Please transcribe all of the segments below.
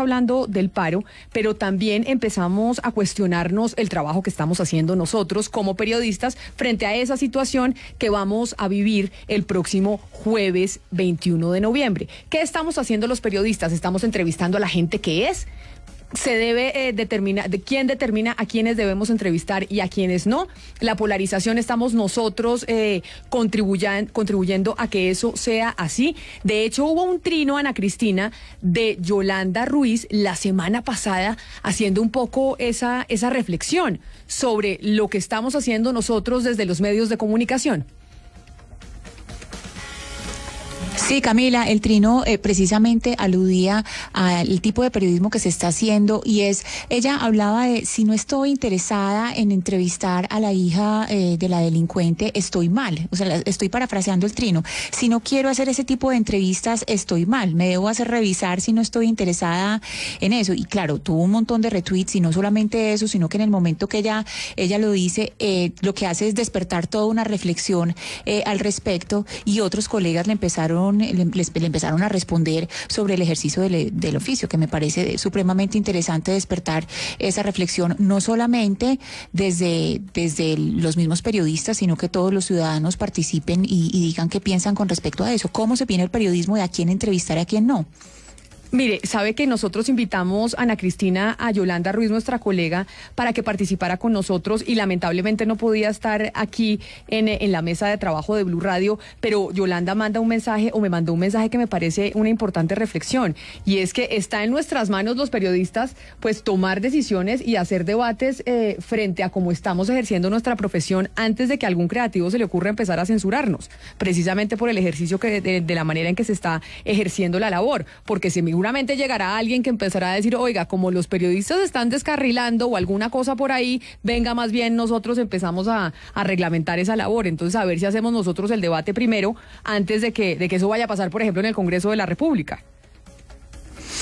está hablando del paro, pero también empezamos a cuestionarnos el trabajo que estamos haciendo nosotros como periodistas frente a esa situación que vamos a vivir el próximo jueves 21 de noviembre. ¿Qué estamos haciendo los periodistas? ¿Estamos entrevistando a la gente que es? Se debe determinar de quién determina a quiénes debemos entrevistar y a quiénes no. La polarización, estamos nosotros contribuyendo a que eso sea así. De hecho, hubo un trino, Ana Cristina, de Yolanda Ruiz la semana pasada haciendo un poco esa reflexión sobre lo que estamos haciendo nosotros desde los medios de comunicación. Sí, Camila, el trino precisamente aludía al tipo de periodismo que se está haciendo, y es, ella hablaba de: si no estoy interesada en entrevistar a la hija de la delincuente, estoy mal. O sea, estoy parafraseando el trino. Si no quiero hacer ese tipo de entrevistas, estoy mal. Me debo hacer revisar si no estoy interesada en eso. Y claro, tuvo un montón de retweets, y no solamente eso, sino que en el momento que ella lo dice, lo que hace es despertar toda una reflexión al respecto, y otros colegas le empezaron a responder sobre el ejercicio del oficio, que me parece supremamente interesante despertar esa reflexión, no solamente desde los mismos periodistas, sino que todos los ciudadanos participen y digan qué piensan con respecto a eso. ¿Cómo se viene el periodismo de a quién entrevistar y a quién no? Mire, sabe que nosotros invitamos, Ana Cristina, a Yolanda Ruiz, nuestra colega, para que participara con nosotros, y lamentablemente no podía estar aquí en la mesa de trabajo de Blue Radio, pero Yolanda manda un mensaje, o me mandó un mensaje, que me parece una importante reflexión, y es que está en nuestras manos los periodistas, pues, tomar decisiones y hacer debates frente a cómo estamos ejerciendo nuestra profesión, antes de que a algún creativo se le ocurra empezar a censurarnos, precisamente por el ejercicio de la manera en que se está ejerciendo la labor, porque se me seguramente llegará alguien que empezará a decir: oiga, como los periodistas están descarrilando o alguna cosa por ahí, venga, más bien nosotros empezamos a reglamentar esa labor. Entonces, a ver si hacemos nosotros el debate primero, antes de que eso vaya a pasar, por ejemplo, en el Congreso de la República.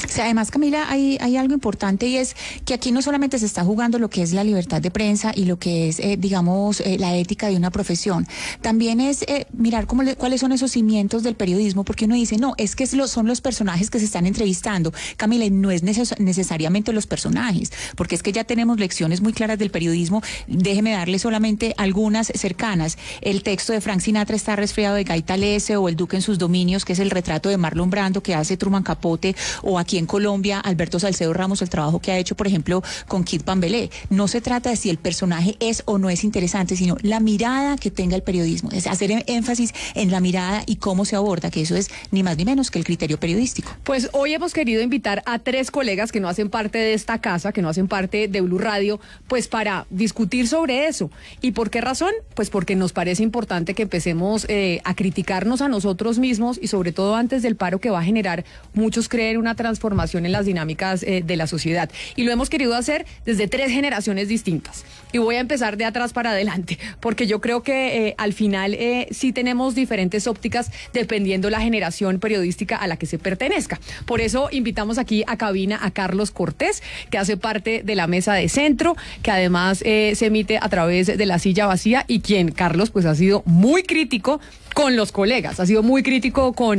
O sea, además, Camila, hay algo importante, y es que aquí no solamente se está jugando lo que es la libertad de prensa y lo que es, digamos, la ética de una profesión, también es mirar cuáles son esos cimientos del periodismo, porque uno dice: no, es que son los personajes que se están entrevistando. Camila, no es necesariamente los personajes, porque es que ya tenemos lecciones muy claras del periodismo. Déjeme darle solamente algunas cercanas. El texto de Frank Sinatra está resfriado de Gaita Lesse, o El Duque en sus dominios, que es el retrato de Marlon Brando que hace Truman Capote, o aquí en Colombia, Alberto Salcedo Ramos, el trabajo que ha hecho, por ejemplo, con Kit Pambele. No se trata de si el personaje es o no es interesante, sino la mirada que tenga el periodismo. Es hacer énfasis en la mirada y cómo se aborda, que eso es ni más ni menos que el criterio periodístico. Pues hoy hemos querido invitar a tres colegas que no hacen parte de esta casa, que no hacen parte de Blue Radio, pues para discutir sobre eso. ¿Y por qué razón? Pues porque nos parece importante que empecemos a criticarnos a nosotros mismos, y sobre todo antes del paro, que va a generar, muchos creen, una transformación en las dinámicas de la sociedad. Y lo hemos querido hacer desde tres generaciones distintas. Y voy a empezar de atrás para adelante, porque yo creo que al final sí tenemos diferentes ópticas dependiendo la generación periodística a la que se pertenezca. Por eso invitamos aquí a cabina a Carlos Cortés, que hace parte de la Mesa de Centro, que además se emite a través de La Silla Vacía, y quien, Carlos, pues ha sido muy crítico con los colegas, ha sido muy crítico con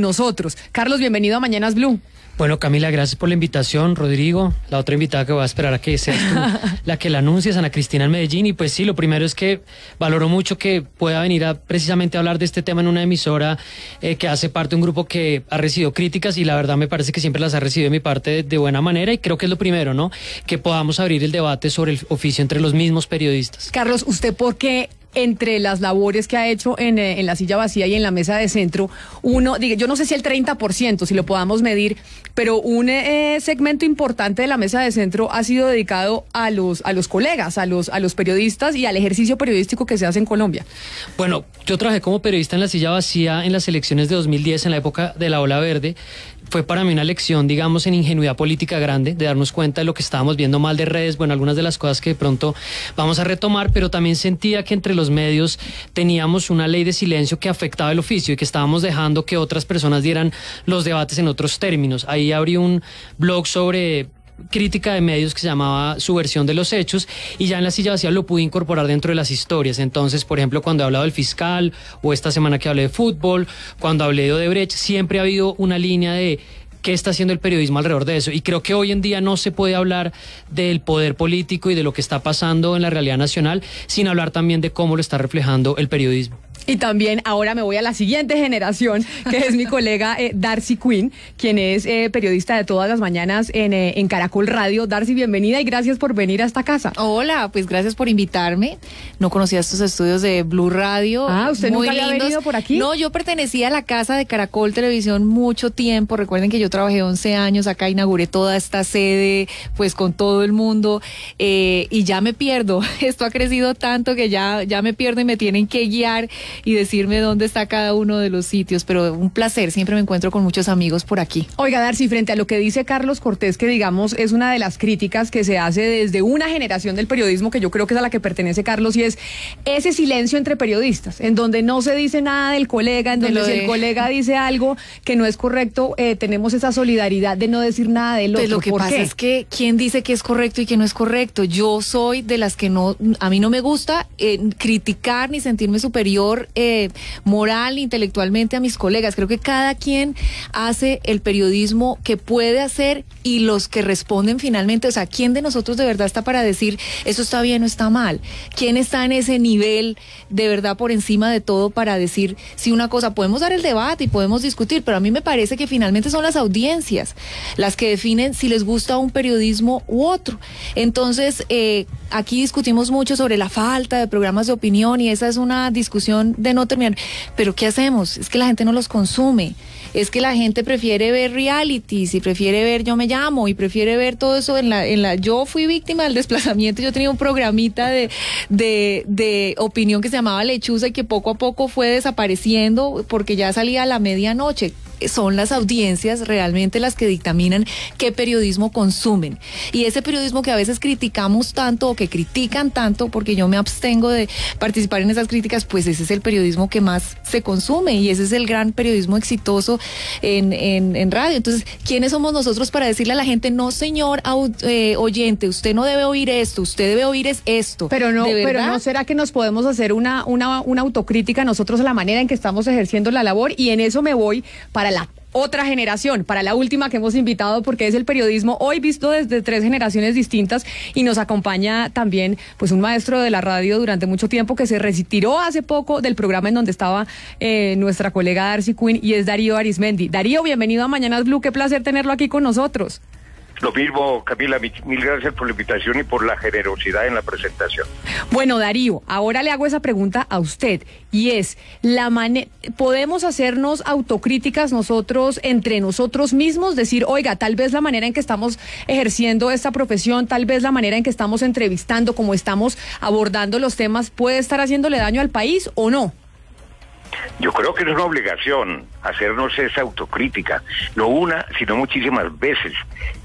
nosotros. Carlos, bienvenido a Mañanas Blue. Bueno, Camila, gracias por la invitación. Rodrigo, la otra invitada que voy a esperar a que seas tú la que la anuncies, Ana Cristina, en Medellín. Y pues sí, lo primero es que valoro mucho que pueda venir precisamente a hablar de este tema en una emisora que hace parte de un grupo que ha recibido críticas, y la verdad me parece que siempre las ha recibido de mi parte de buena manera, y creo que es lo primero, ¿no? Que podamos abrir el debate sobre el oficio entre los mismos periodistas. Carlos, ¿usted por qué, entre las labores que ha hecho en La Silla Vacía y en la Mesa de Centro, yo no sé si el 30%, si lo podamos medir, pero un segmento importante de la Mesa de Centro ha sido dedicado a los colegas, a los periodistas y al ejercicio periodístico que se hace en Colombia? Bueno, yo trabajé como periodista en La Silla Vacía en las elecciones de 2010, en la época de la Ola Verde. Fue para mí una lección, digamos, en ingenuidad política grande, de darnos cuenta de lo que estábamos viendo mal de redes, bueno, algunas de las cosas que de pronto vamos a retomar, pero también sentía que entre los medios teníamos una ley de silencio que afectaba el oficio, y que estábamos dejando que otras personas dieran los debates en otros términos. Ahí abrí un blog sobre crítica de medios que se llamaba Su versión de los hechos, y ya en La Silla Vacía lo pude incorporar dentro de las historias. Entonces, por ejemplo, cuando he hablado del fiscal, o esta semana que hablé de fútbol, cuando hablé de Odebrecht, siempre ha habido una línea de qué está haciendo el periodismo alrededor de eso. Y creo que hoy en día no se puede hablar del poder político y de lo que está pasando en la realidad nacional sin hablar también de cómo lo está reflejando el periodismo. Y también ahora me voy a la siguiente generación, que es mi colega Darcy Quinn, quien es periodista de todas las mañanas en Caracol Radio. Darcy, bienvenida y gracias por venir a esta casa. Hola, pues gracias por invitarme. No conocía estos estudios de Blue Radio. Ah, ¿usted nunca había venido por aquí? No, yo pertenecía a la casa de Caracol Televisión mucho tiempo. Recuerden que yo trabajé 11 años acá, inauguré toda esta sede, pues con todo el mundo, y ya me pierdo. Esto ha crecido tanto que ya me pierdo y me tienen que guiar y decirme dónde está cada uno de los sitios, pero un placer, siempre me encuentro con muchos amigos por aquí. Oiga, Darcy, frente a lo que dice Carlos Cortés, que digamos es una de las críticas que se hace desde una generación del periodismo, que yo creo que es a la que pertenece Carlos, y es ese silencio entre periodistas, en donde no se dice nada del colega, en donde si el colega dice algo que no es correcto, tenemos esa solidaridad de no decir nada del otro. Pues lo que pasa es que, ¿quién dice que es correcto y que no es correcto? Yo soy de las que no, a mí no me gusta criticar ni sentirme superior moral, intelectualmente a mis colegas. Creo que cada quien hace el periodismo que puede hacer y los que responden finalmente, o sea, ¿quién de nosotros de verdad está para decir eso está bien o está mal? ¿Quién está en ese nivel de verdad por encima de todo para decir si una cosa? Podemos dar el debate y podemos discutir, pero a mí me parece que finalmente son las audiencias las que definen si les gusta un periodismo u otro. Entonces, aquí discutimos mucho sobre la falta de programas de opinión y esa es una discusión de no terminar, pero ¿qué hacemos? Es que la gente no los consume, es que la gente prefiere ver realities y prefiere ver Yo Me Llamo y prefiere ver todo eso yo fui víctima del desplazamiento, yo tenía un programita de opinión que se llamaba Lechuza y que poco a poco fue desapareciendo porque ya salía a la medianoche. Son las audiencias realmente las que dictaminan qué periodismo consumen. Y ese periodismo que a veces criticamos tanto o que critican tanto, porque yo me abstengo de participar en esas críticas, pues ese es el periodismo que más se consume y ese es el gran periodismo exitoso en radio. Entonces, ¿quiénes somos nosotros para decirle a la gente, no señor oyente, usted no debe oír esto, usted debe oír es esto? Pero no será que nos podemos hacer una autocrítica nosotros a la manera en que estamos ejerciendo la labor, y en eso me voy para la otra generación, para la última que hemos invitado, porque es el periodismo hoy visto desde tres generaciones distintas, y nos acompaña también pues un maestro de la radio durante mucho tiempo que se retiró hace poco del programa en donde estaba nuestra colega Darcy Quinn, y es Darío Arizmendi. Darío, bienvenido a Mañanas Blue, qué placer tenerlo aquí con nosotros. Lo mismo, Camila, mil gracias por la invitación y por la generosidad en la presentación. Bueno, Darío, ahora le hago esa pregunta a usted, y es, ¿podemos hacernos autocríticas nosotros, entre nosotros mismos? Decir, oiga, tal vez la manera en que estamos ejerciendo esta profesión, tal vez la manera en que estamos entrevistando, como estamos abordando los temas, ¿puede estar haciéndole daño al país o no? Yo creo que es una obligación hacernos esa autocrítica, no una, sino muchísimas veces.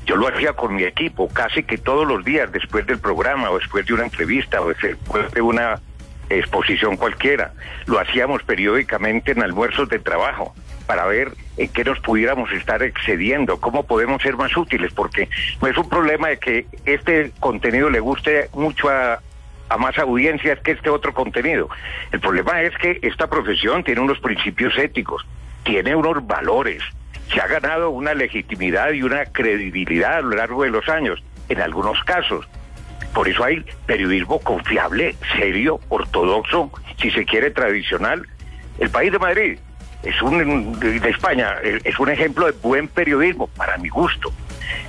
Yo lo hacía con mi equipo casi que todos los días, después del programa o después de una entrevista o después de una exposición cualquiera. Lo hacíamos periódicamente en almuerzos de trabajo para ver en qué nos pudiéramos estar excediendo, cómo podemos ser más útiles, porque no es un problema de que este contenido le guste mucho a más audiencias que este otro contenido. El problema es que esta profesión tiene unos principios éticos, tiene unos valores, se ha ganado una legitimidad y una credibilidad a lo largo de los años, en algunos casos. Por eso hay periodismo confiable, serio, ortodoxo, si se quiere tradicional. El país de Madrid, de España, es un ejemplo de buen periodismo, para mi gusto.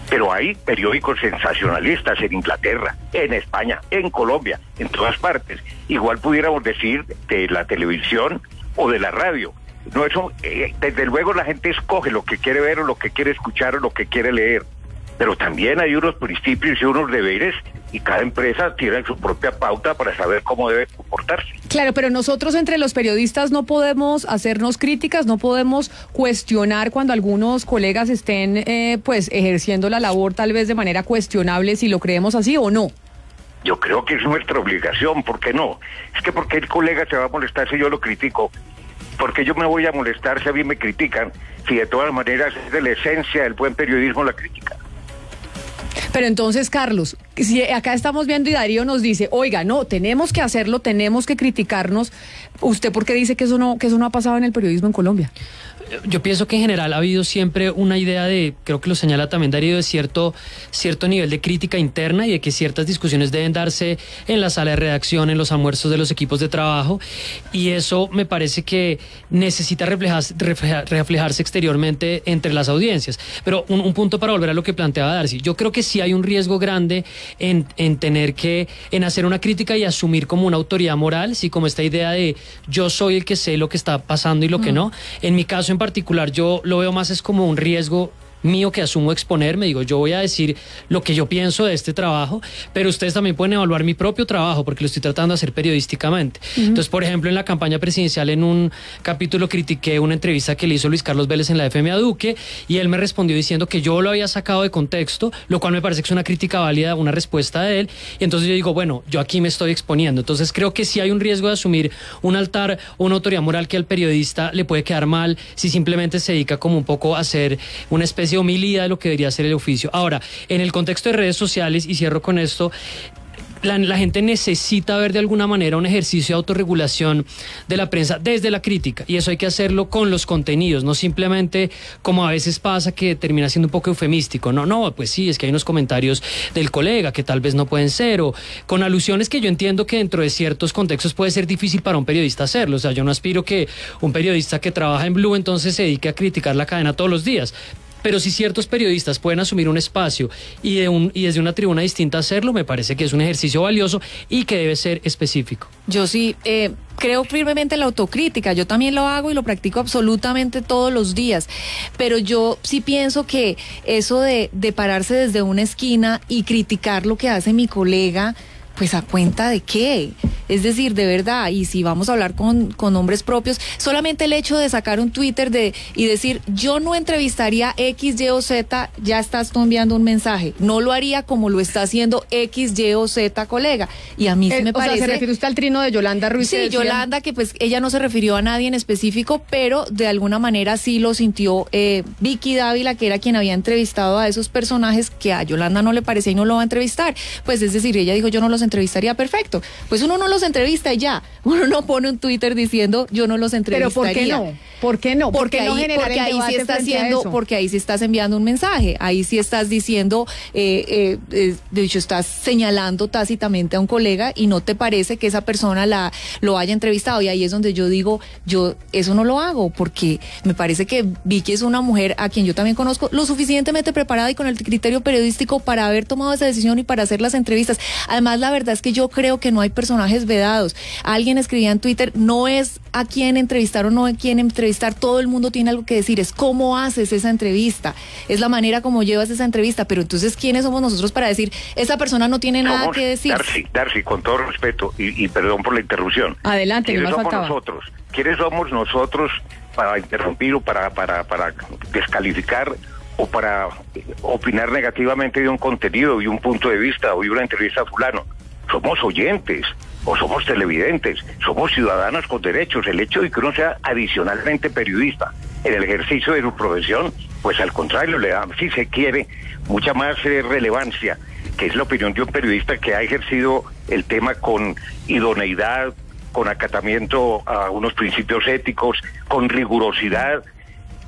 Pero hay periódicos sensacionalistas en Inglaterra, en España, en Colombia, en todas partes. Igual pudiéramos decir de la televisión o de la radio. No, eso, desde luego la gente escoge lo que quiere ver o lo que quiere escuchar o lo que quiere leer. Pero también hay unos principios y unos deberes, y cada empresa tiene su propia pauta para saber cómo debe comportarse. Claro, pero nosotros entre los periodistas no podemos hacernos críticas, no podemos cuestionar cuando algunos colegas estén pues ejerciendo la labor tal vez de manera cuestionable, si lo creemos así o no. Yo creo que es nuestra obligación, ¿por qué no? Es que porque el colega se va a molestar si yo lo critico, porque yo me voy a molestar si a mí me critican, si de todas maneras es de la esencia del buen periodismo la crítica. Pero entonces, Carlos, si acá estamos viendo y Darío nos dice, oiga, no, tenemos que hacerlo, tenemos que criticarnos, ¿usted por qué dice que eso no ha pasado en el periodismo en Colombia? yo pienso que en general ha habido siempre una idea de, creo que lo señala también Darío, de cierto nivel de crítica interna y de que ciertas discusiones deben darse en la sala de redacción, en los almuerzos de los equipos de trabajo, y eso me parece que necesita reflejarse exteriormente entre las audiencias. Pero un punto para volver a lo que planteaba Darcy, yo creo que sí hay un riesgo grande en hacer una crítica y asumir como una autoridad moral, sí, como esta idea de yo soy el que sé lo que está pasando y lo que no. En mi caso en particular yo lo veo más es como un riesgo mío que asumo exponerme, digo, yo voy a decir lo que yo pienso de este trabajo, pero ustedes también pueden evaluar mi propio trabajo porque lo estoy tratando de hacer periodísticamente. Entonces, por ejemplo, en la campaña presidencial en un capítulo critiqué una entrevista que le hizo Luis Carlos Vélez en la FMA Duque y él me respondió diciendo que yo lo había sacado de contexto, lo cual me parece que es una crítica válida, una respuesta de él, y entonces yo digo, bueno, yo aquí me estoy exponiendo. Entonces creo que sí hay un riesgo de asumir un altar o una autoridad moral que al periodista le puede quedar mal si simplemente se dedica como un poco a hacer una especie de homilía de lo que debería ser el oficio. Ahora, en el contexto de redes sociales, y cierro con esto, la gente necesita ver de alguna manera un ejercicio de autorregulación de la prensa desde la crítica, y eso hay que hacerlo con los contenidos, no simplemente como a veces pasa que termina siendo un poco eufemístico, no, pues sí, es que hay unos comentarios del colega que tal vez no pueden ser, o con alusiones que yo entiendo que dentro de ciertos contextos puede ser difícil para un periodista hacerlo. O sea, yo no aspiro que un periodista que trabaja en Blue entonces se dedique a criticar la cadena todos los días, pero si ciertos periodistas pueden asumir un espacio y desde una tribuna distinta hacerlo, me parece que es un ejercicio valioso y que debe ser específico. Yo sí creo firmemente en la autocrítica, yo también lo hago y lo practico absolutamente todos los días, pero yo sí pienso que eso de pararse desde una esquina y criticar lo que hace mi colega, pues ¿a cuenta de qué? Es decir, de verdad, y si vamos a hablar con nombres propios, solamente el hecho de sacar un Twitter y decir, yo no entrevistaría X, Y o Z, ya estás enviando un mensaje, no lo haría como lo está haciendo X, Y o Z colega, y a mí sí me parece... O sea, ¿se refiere usted al trino de Yolanda Ruiz? Sí, Yolanda, que pues ella no se refirió a nadie en específico, pero de alguna manera sí lo sintió Vicky Dávila, que era quien había entrevistado a esos personajes que a Yolanda no le parecía y no lo va a entrevistar, pues es decir, ella dijo, yo no los entrevistaría, perfecto, pues uno no los entrevista y ya, uno no pone un Twitter diciendo yo no los entrevistaría. Pero ¿por qué no? ¿Por qué no? Porque ahí sí estás enviando un mensaje, ahí sí estás diciendo, de hecho estás señalando tácitamente a un colega y no te parece que esa persona lo haya entrevistado, y ahí es donde yo digo, yo eso no lo hago, porque me parece que Vicky es una mujer a quien yo también conozco, lo suficientemente preparada y con el criterio periodístico para haber tomado esa decisión y para hacer las entrevistas. Además, la verdad es que yo creo que no hay personajes vedados. Alguien escribía en Twitter, no es a quién entrevistar o no a quién entrevistar, todo el mundo tiene algo que decir, es cómo haces esa entrevista, es la manera como llevas esa entrevista, pero entonces ¿quiénes somos nosotros para decir, esa persona no tiene nada que decir? Darcy, con todo respeto y perdón por la interrupción. Adelante, ¿quiénes somos nosotros? ¿Quiénes somos nosotros para interrumpir o para descalificar o para opinar negativamente de un contenido y un punto de vista o de una entrevista a fulano? Somos oyentes o somos televidentes, somos ciudadanos con derechos. El hecho de que uno sea adicionalmente periodista en el ejercicio de su profesión, pues al contrario, le da, si se quiere, mucha más relevancia, que es la opinión de un periodista que ha ejercido el tema con idoneidad, con acatamiento a unos principios éticos, con rigurosidad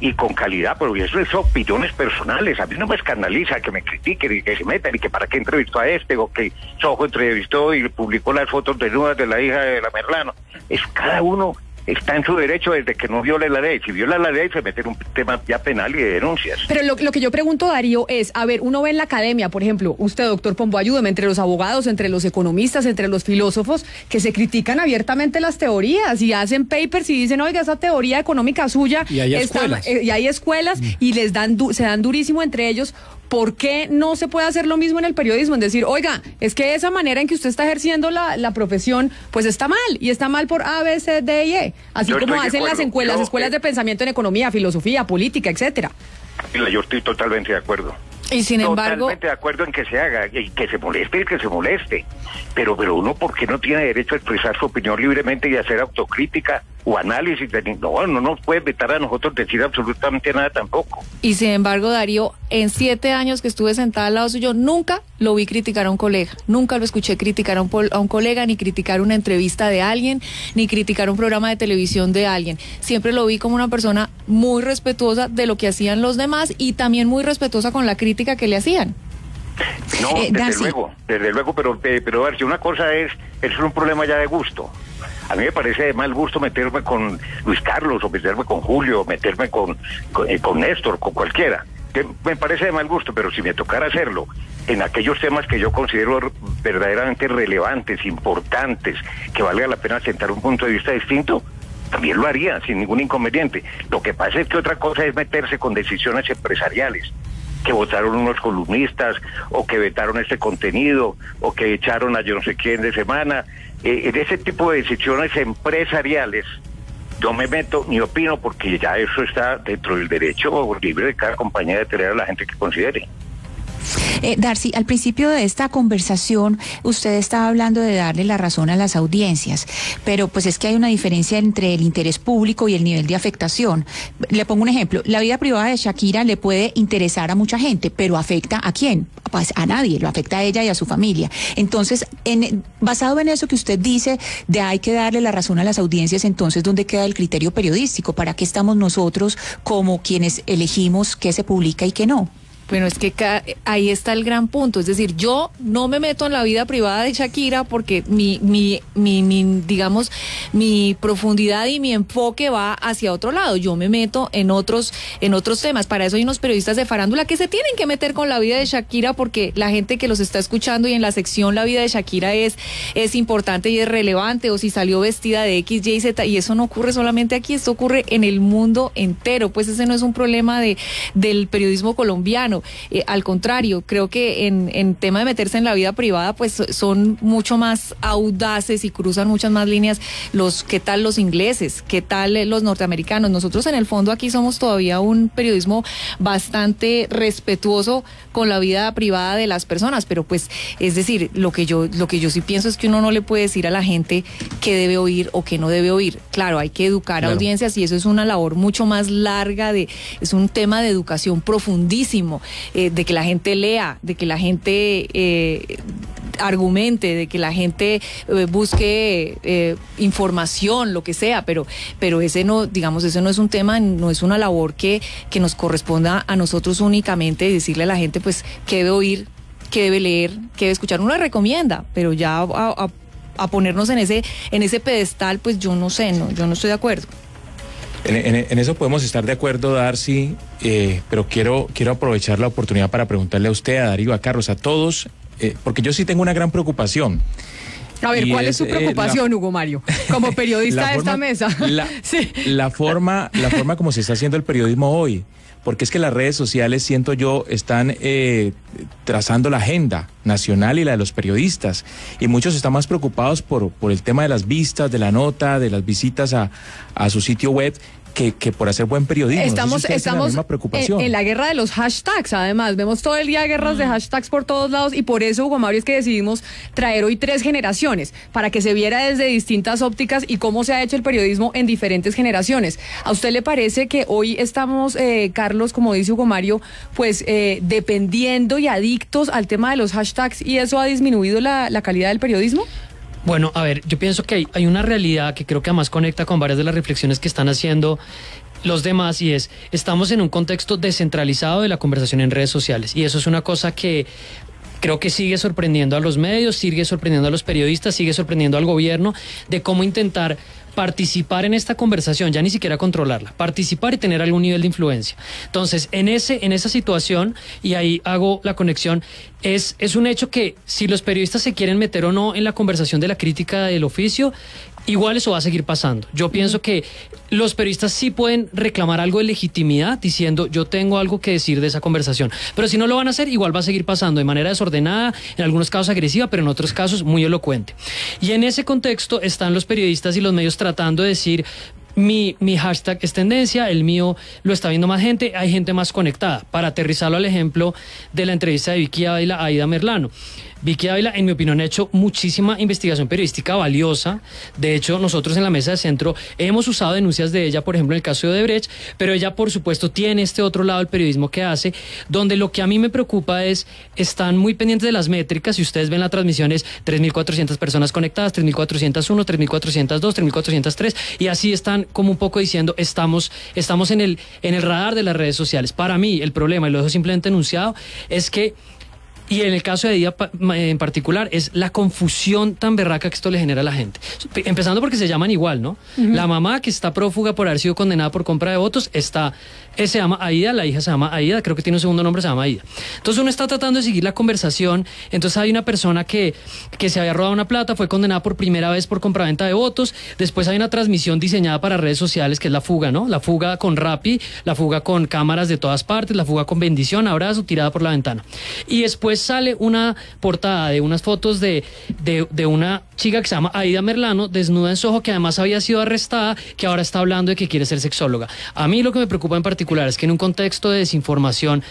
y con calidad, pero eso es opiniones personales. A mí no me escandaliza que me critiquen y que se metan y que para qué entrevistó a este o que Soho entrevistó y publicó las fotos desnudas de la hija de la Merlano. Es cada uno está en su derecho desde que no viole la ley. Si viola la ley se mete en un tema ya penal y de denuncias. Pero lo que yo pregunto, Darío, es, a ver, uno ve en la academia, por ejemplo, usted, doctor Pombo, ayúdeme, entre los abogados, entre los economistas, entre los filósofos, que se critican abiertamente las teorías y hacen papers y dicen, oiga, esa teoría económica suya... Y hay escuelas. Y hay escuelas y les dan se dan durísimo entre ellos. ¿Por qué no se puede hacer lo mismo en el periodismo? Es decir, oiga, es que esa manera en que usted está ejerciendo la profesión, pues está mal, y está mal por A, B, C, D y E, así como hacen las escuelas de pensamiento en economía, filosofía, política, etcétera. Yo estoy totalmente de acuerdo. Y sin embargo... Totalmente de acuerdo en que se haga, y que se moleste, y que se moleste, pero uno, ¿por qué no tiene derecho a expresar su opinión libremente y hacer autocrítica o análisis de... No, no nos puede vetar a nosotros decir absolutamente nada tampoco. Y sin embargo, Darío, en 7 años que estuve sentada al lado suyo, nunca lo vi criticar a un colega, nunca lo escuché criticar a un colega, ni criticar una entrevista de alguien, ni criticar un programa de televisión de alguien. Siempre lo vi como una persona muy respetuosa de lo que hacían los demás y también muy respetuosa con la crítica que le hacían. No, desde luego, pero Darcy, una cosa es un problema ya de gusto. A mí me parece de mal gusto meterme con Luis Carlos, o meterme con Julio, o meterme con Néstor, con cualquiera. Me parece de mal gusto, pero si me tocara hacerlo en aquellos temas que yo considero verdaderamente relevantes, importantes, que valga la pena sentar un punto de vista distinto, también lo haría sin ningún inconveniente. Lo que pasa es que otra cosa es meterse con decisiones empresariales, que votaron unos columnistas, o que vetaron este contenido, o que echaron a yo no sé quién de Semana. En ese tipo de decisiones empresariales yo me meto ni opino, porque ya eso está dentro del derecho libre de cada compañía de tener a la gente que considere. Darcy, al principio de esta conversación usted estaba hablando de darle la razón a las audiencias, pero pues es que hay una diferencia entre el interés público y el nivel de afectación. Le pongo un ejemplo, la vida privada de Shakira le puede interesar a mucha gente, pero ¿afecta a quién? Pues a nadie, lo afecta a ella y a su familia. Entonces, basado en eso que usted dice de hay que darle la razón a las audiencias, entonces ¿dónde queda el criterio periodístico? ¿Para qué estamos nosotros como quienes elegimos qué se publica y qué no? Bueno, es que ahí está el gran punto, es decir, yo no me meto en la vida privada de Shakira porque mi profundidad y mi enfoque va hacia otro lado, yo me meto en otros temas, para eso hay unos periodistas de farándula que se tienen que meter con la vida de Shakira porque la gente que los está escuchando y en la sección la vida de Shakira es importante y es relevante, o si salió vestida de X, Y, Z, y eso no ocurre solamente aquí, esto ocurre en el mundo entero, pues ese no es un problema del periodismo colombiano. Al contrario, creo que en tema de meterse en la vida privada, pues son mucho más audaces y cruzan muchas más líneas qué tal los ingleses, qué tal los norteamericanos. Nosotros en el fondo aquí somos todavía un periodismo bastante respetuoso con la vida privada de las personas, pero pues es decir, lo que yo sí pienso es que uno no le puede decir a la gente qué debe oír o qué no debe oír. Claro, hay que educar a audiencias y eso es una labor mucho más larga, es un tema de educación profundísimo. De que la gente lea, de que la gente argumente, de que la gente busque información, lo que sea, pero ese no, digamos, ese no es un tema, no es una labor que nos corresponda a nosotros únicamente, decirle a la gente pues qué debe oír, qué debe leer, qué debe escuchar. Uno la recomienda, pero ya a ponernos en ese pedestal, pues yo no sé, yo no estoy de acuerdo. En eso podemos estar de acuerdo, Darcy, pero quiero aprovechar la oportunidad para preguntarle a usted, a Darío, a Carlos, a todos, porque yo sí tengo una gran preocupación. A ver, ¿cuál es su preocupación, Hugo Mario? Como periodista de esta mesa. La forma como se está haciendo el periodismo hoy, porque es que las redes sociales, siento yo, están trazando la agenda nacional y la de los periodistas, y muchos están más preocupados por el tema de las vistas, de la nota, de las visitas a su sitio web, que por hacer buen periodismo. Estamos en la misma preocupación. En la guerra de los hashtags, además, vemos todo el día guerras de hashtags por todos lados, y por eso, Hugo Mario, es que decidimos traer hoy 3 generaciones, para que se viera desde distintas ópticas y cómo se ha hecho el periodismo en diferentes generaciones. ¿A usted le parece que hoy estamos, Carlos, como dice Hugo Mario, pues dependiendo y adictos al tema de los hashtags, y eso ha disminuido la calidad del periodismo? Bueno, a ver, yo pienso que hay una realidad que creo que además conecta con varias de las reflexiones que están haciendo los demás, y es, estamos en un contexto descentralizado de la conversación en redes sociales, y eso es una cosa que creo que sigue sorprendiendo a los medios, sigue sorprendiendo a los periodistas, sigue sorprendiendo al gobierno, de cómo intentar participar en esta conversación, ya ni siquiera controlarla, participar y tener algún nivel de influencia. Entonces, en esa situación, y ahí hago la conexión, es un hecho que si los periodistas se quieren meter o no en la conversación de la crítica del oficio, igual eso va a seguir pasando. Yo pienso que los periodistas sí pueden reclamar algo de legitimidad diciendo yo tengo algo que decir de esa conversación, pero si no lo van a hacer, igual va a seguir pasando de manera desordenada, en algunos casos agresiva, pero en otros casos muy elocuente. Y en ese contexto están los periodistas y los medios tratando de decir Mi hashtag es tendencia, el mío lo está viendo más gente, hay gente más conectada. Para aterrizarlo al ejemplo de la entrevista de Vicky Dávila a Aida Merlano. Vicky Dávila, en mi opinión, ha hecho muchísima investigación periodística valiosa. De hecho, nosotros en La Mesa de Centro hemos usado denuncias de ella, por ejemplo, en el caso de Odebrecht, pero ella, por supuesto, tiene este otro lado del periodismo que hace, donde lo que a mí me preocupa es, están muy pendientes de las métricas. Si ustedes ven la transmisión, es 3.400 personas conectadas, 3.401, 3.402, 3.403, y así están como un poco diciendo, estamos en el radar de las redes sociales. Para mí, el problema, y lo dejo simplemente enunciado, es que, y en el caso de Aida en particular, es la confusión tan berraca que esto le genera a la gente. Empezando porque se llaman igual, ¿no? La mamá, que está prófuga por haber sido condenada por compra de votos, se llama Aida, la hija se llama Aida, creo que tiene un segundo nombre, se llama Aida. Entonces uno está tratando de seguir la conversación. Entonces hay una persona que se había robado una plata, fue condenada por primera vez por compraventa de votos. Después hay una transmisión diseñada para redes sociales, que es la fuga, ¿no? La fuga con Rappi, la fuga con cámaras de todas partes, la fuga con bendición, abrazo, tirada por la ventana. Y después sale una portada de unas fotos de una chica que se llama Aida Merlano, desnuda en Soho, que además había sido arrestada, que ahora está hablando de que quiere ser sexóloga. A mí lo que me preocupa en particular es que en un contexto de desinformación,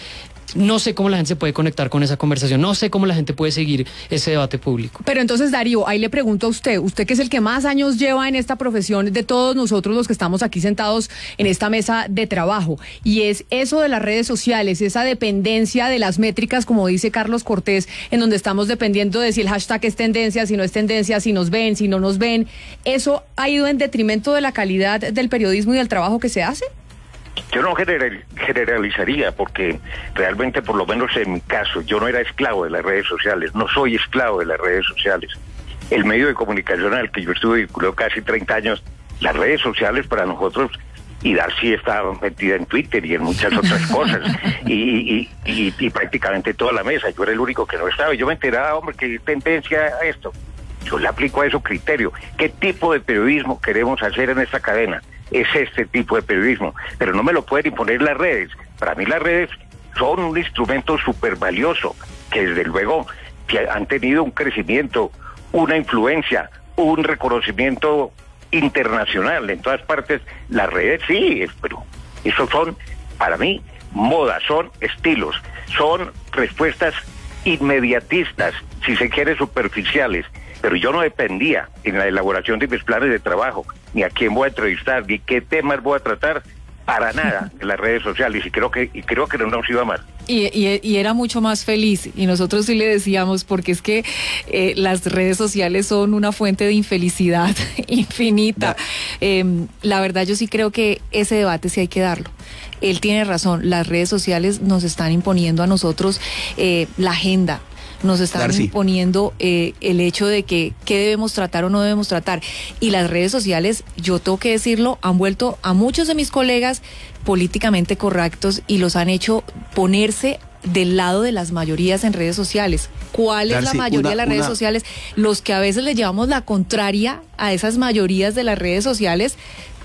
no sé cómo la gente se puede conectar con esa conversación, no sé cómo la gente puede seguir ese debate público. Pero entonces, Darío, ahí le pregunto a usted, usted que es el que más años lleva en esta profesión de todos nosotros los que estamos aquí sentados en esta mesa de trabajo, y es eso de las redes sociales, esa dependencia de las métricas, como dice Carlos Cortés, en donde estamos dependiendo de si el hashtag es tendencia, si no es tendencia, si nos ven, si no nos ven, ¿eso ha ido en detrimento de la calidad del periodismo y del trabajo que se hace? Yo no generalizaría, porque realmente, por lo menos en mi caso, yo no era esclavo de las redes sociales, no soy esclavo de las redes sociales. El medio de comunicación al que yo estuve vinculado casi 30 años, las redes sociales para nosotros, y Darcy estaba metida en Twitter y en muchas otras cosas, y prácticamente toda la mesa, yo era el único que no estaba, y yo me enteraba, hombre, que hay tendencia a esto. Yo le aplico a eso criterio. ¿Qué tipo de periodismo queremos hacer en esta cadena? Es este tipo de periodismo, pero no me lo pueden imponer las redes. Para mí las redes son un instrumento súper valioso, que desde luego han tenido un crecimiento, una influencia, un reconocimiento internacional en todas partes. Las redes sí, pero eso son, para mí, modas, son estilos, son respuestas inmediatistas, si se quiere superficiales, pero yo no dependía en la elaboración de mis planes de trabajo, ni a quién voy a entrevistar, ni qué temas voy a tratar, para nada en las redes sociales, y creo que no nos iba mal. Y era mucho más feliz, y nosotros sí le decíamos, porque es que las redes sociales son una fuente de infelicidad infinita. La verdad, yo sí creo que ese debate sí hay que darlo. Él tiene razón, las redes sociales nos están imponiendo a nosotros la agenda, nos están imponiendo el hecho de que qué debemos tratar o no debemos tratar. Y las redes sociales, yo tengo que decirlo, han vuelto a muchos de mis colegas políticamente correctos y los han hecho ponerse del lado de las mayorías en redes sociales. ¿Cuál es la mayoría de las redes sociales? Los que a veces le llevamos la contraria a esas mayorías de las redes sociales,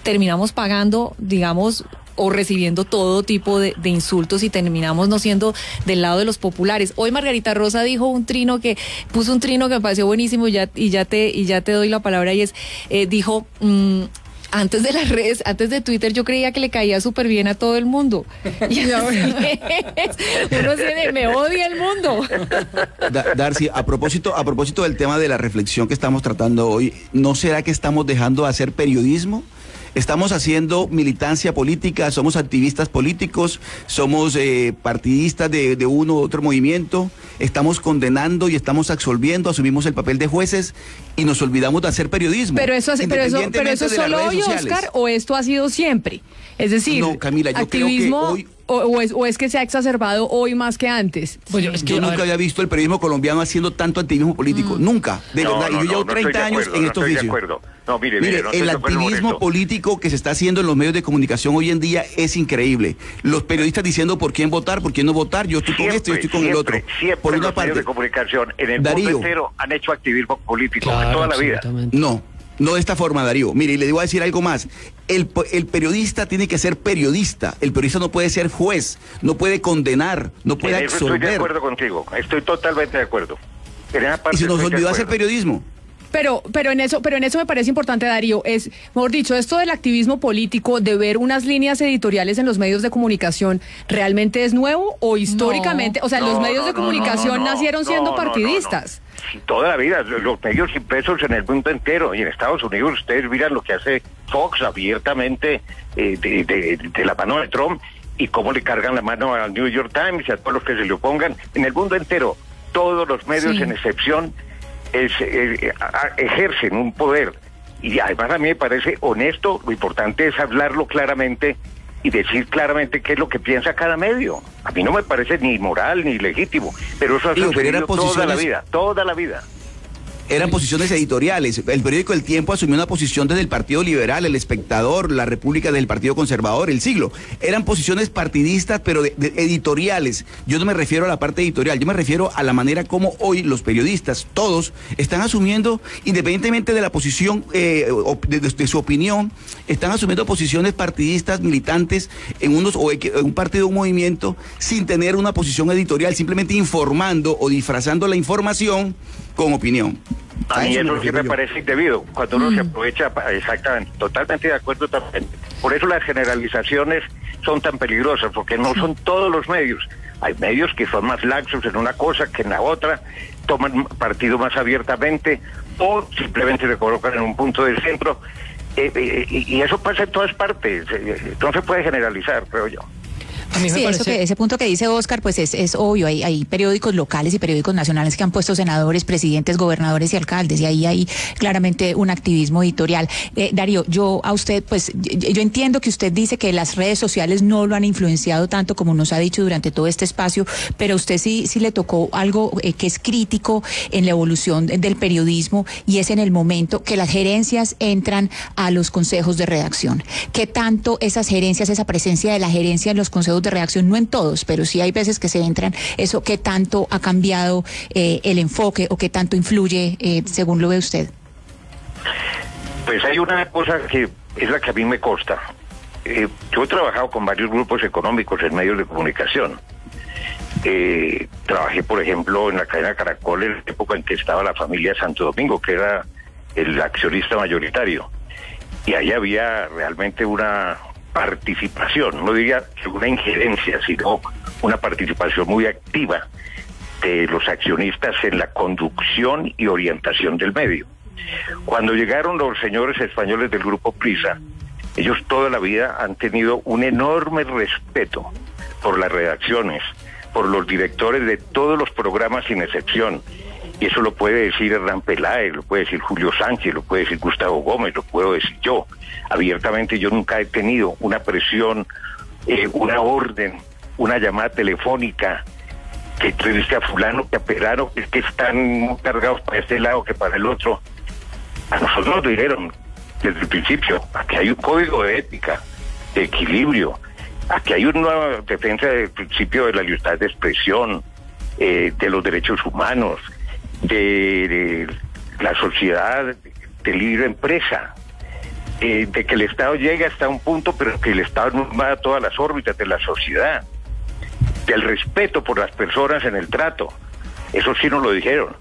terminamos pagando, digamos, o recibiendo todo tipo de insultos, y terminamos no siendo del lado de los populares. Hoy Margarita Rosa dijo un trino que, puso un trino que me pareció buenísimo, y ya te doy la palabra, y es, dijo, antes de las redes, antes de Twitter, yo creía que le caía súper bien a todo el mundo. Y ahora uno se me odia el mundo. Darcy, a propósito del tema de la reflexión que estamos tratando hoy, ¿no será que estamos dejando de hacer periodismo? Estamos haciendo militancia política, somos activistas políticos, somos partidistas de uno u otro movimiento, estamos condenando y estamos absolviendo, asumimos el papel de jueces y nos olvidamos de hacer periodismo. Pero eso solo hoy, Oscar, ¿o esto ha sido siempre? Es decir, no, Camila, yo activismo... creo que hoy... ¿O es que se ha exacerbado hoy más que antes? Pues yo nunca había visto el periodismo colombiano haciendo tanto activismo político. Nunca. De verdad. Yo llevo 30 años en estos oficios. No, mire, el activismo político que se está haciendo en los medios de comunicación hoy en día es increíble. Los periodistas diciendo por quién votar, por quién no votar. Yo estoy con esto, yo estoy con el otro. Siempre por una parte, los medios de comunicación en el mundo entero han hecho activismo político toda la vida. No de esta forma, Darío. Mire, y le voy a decir algo más. El periodista tiene que ser periodista. El periodista no puede ser juez, no puede condenar, no puede absolver. Estoy de acuerdo contigo. Estoy totalmente de acuerdo. Y se nos olvidó hacer periodismo. Pero en eso me parece importante, Darío, es, mejor dicho, esto del activismo político, de ver unas líneas editoriales en los medios de comunicación, ¿realmente es nuevo o históricamente? No, o sea, los medios de comunicación nacieron siendo partidistas. No. Toda la vida, los medios impresos en el mundo entero, y en Estados Unidos ustedes miran lo que hace Fox abiertamente de la mano de Trump, y cómo le cargan la mano al New York Times y a todos los que se le opongan, en el mundo entero, todos los medios, sí, en excepción, ejercen un poder. Y además a mí me parece honesto, lo importante es hablarlo claramente y decir claramente qué es lo que piensa cada medio. A mí no me parece ni moral ni legítimo, pero eso ha sucedido toda la vida, toda la vida. Eran posiciones editoriales. El periódico El Tiempo asumió una posición desde el Partido Liberal, El Espectador, La República del Partido Conservador, El Siglo. Eran posiciones partidistas, pero de editoriales. Yo no me refiero a la parte editorial, yo me refiero a la manera como hoy los periodistas, todos, están asumiendo, independientemente de la posición, de su opinión, están asumiendo posiciones partidistas, militantes, en unos o en un partido, un movimiento, sin tener una posición editorial, simplemente informando o disfrazando la información con opinión. A mí eso sí me parece indebido, cuando uno se aprovecha, exactamente, totalmente de acuerdo también. Por eso las generalizaciones son tan peligrosas, porque no son todos los medios. Hay medios que son más laxos en una cosa que en la otra, toman partido más abiertamente, o simplemente se colocan en un punto del centro, y eso pasa en todas partes, no se puede generalizar, creo yo. Sí, eso que, ese punto que dice Óscar, pues es obvio, hay periódicos locales y periódicos nacionales que han puesto senadores, presidentes, gobernadores y alcaldes, y ahí hay claramente un activismo editorial. Darío, yo a usted, pues yo entiendo que usted dice que las redes sociales no lo han influenciado tanto como nos ha dicho durante todo este espacio, pero usted sí le tocó algo que es crítico en la evolución del periodismo, y es en el momento que las gerencias entran a los consejos de redacción. ¿Qué tanto esas gerencias, esa presencia de la gerencia en los consejos de redacción, no en todos, pero sí hay veces que se entran, eso qué tanto ha cambiado el enfoque, o qué tanto influye según lo ve usted? Pues hay una cosa que es la que a mí me consta. Yo he trabajado con varios grupos económicos en medios de comunicación. Trabajé, por ejemplo, en la cadena Caracol en la época en que estaba la familia Santo Domingo, que era el accionista mayoritario, y ahí había realmente una participación, no diría una injerencia, sino una participación muy activa de los accionistas en la conducción y orientación del medio. Cuando llegaron los señores españoles del Grupo Prisa, ellos toda la vida han tenido un enorme respeto por las redacciones, por los directores de todos los programas sin excepción. Y eso lo puede decir Hernán Peláez, lo puede decir Julio Sánchez, lo puede decir Gustavo Gómez, lo puedo decir yo. Abiertamente yo nunca he tenido una presión, una orden, una llamada telefónica que entreviste a fulano, que a Perano, que están cargados para este lado que para el otro. A nosotros nos dijeron desde el principio, aquí hay un código de ética, de equilibrio, aquí hay una defensa del principio de la libertad de expresión, de los derechos humanos, de la sociedad de libre empresa, de que el Estado llega hasta un punto, pero que el Estado no va a todas las órbitas de la sociedad, del respeto por las personas en el trato. Eso sí nos lo dijeron,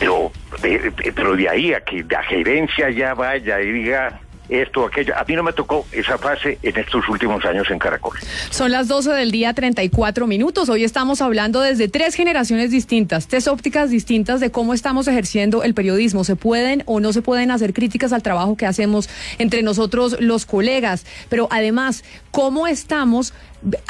pero de ahí a que la gerencia ya vaya y diga esto o aquello, a mí no me tocó esa fase en estos últimos años en Caracol. Son las 12:34 p.m. Hoy estamos hablando desde 3 generaciones distintas, 3 ópticas distintas de cómo estamos ejerciendo el periodismo. ¿Se pueden o no se pueden hacer críticas al trabajo que hacemos entre nosotros los colegas? Pero además, ¿cómo estamos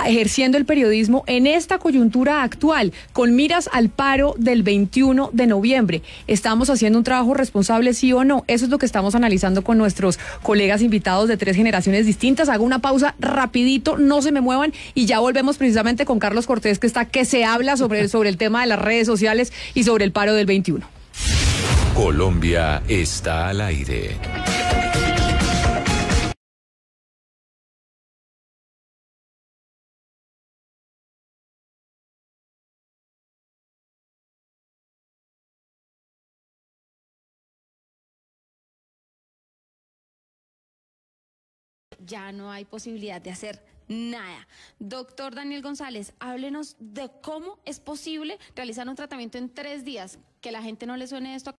ejerciendo el periodismo en esta coyuntura actual, con miras al paro del 21 de noviembre? ¿Estamos haciendo un trabajo responsable, sí o no? Eso es lo que estamos analizando con nuestros colegas invitados de 3 generaciones distintas. Hago una pausa rapidito, no se me muevan, y ya volvemos precisamente con Carlos Cortés, que está que se habla sobre el tema de las redes sociales y sobre el paro del 21. Colombia está al aire. Ya no hay posibilidad de hacer nada. Doctor Daniel González, háblenos de cómo es posible realizar un tratamiento en 3 días. Que la gente no le suene esto.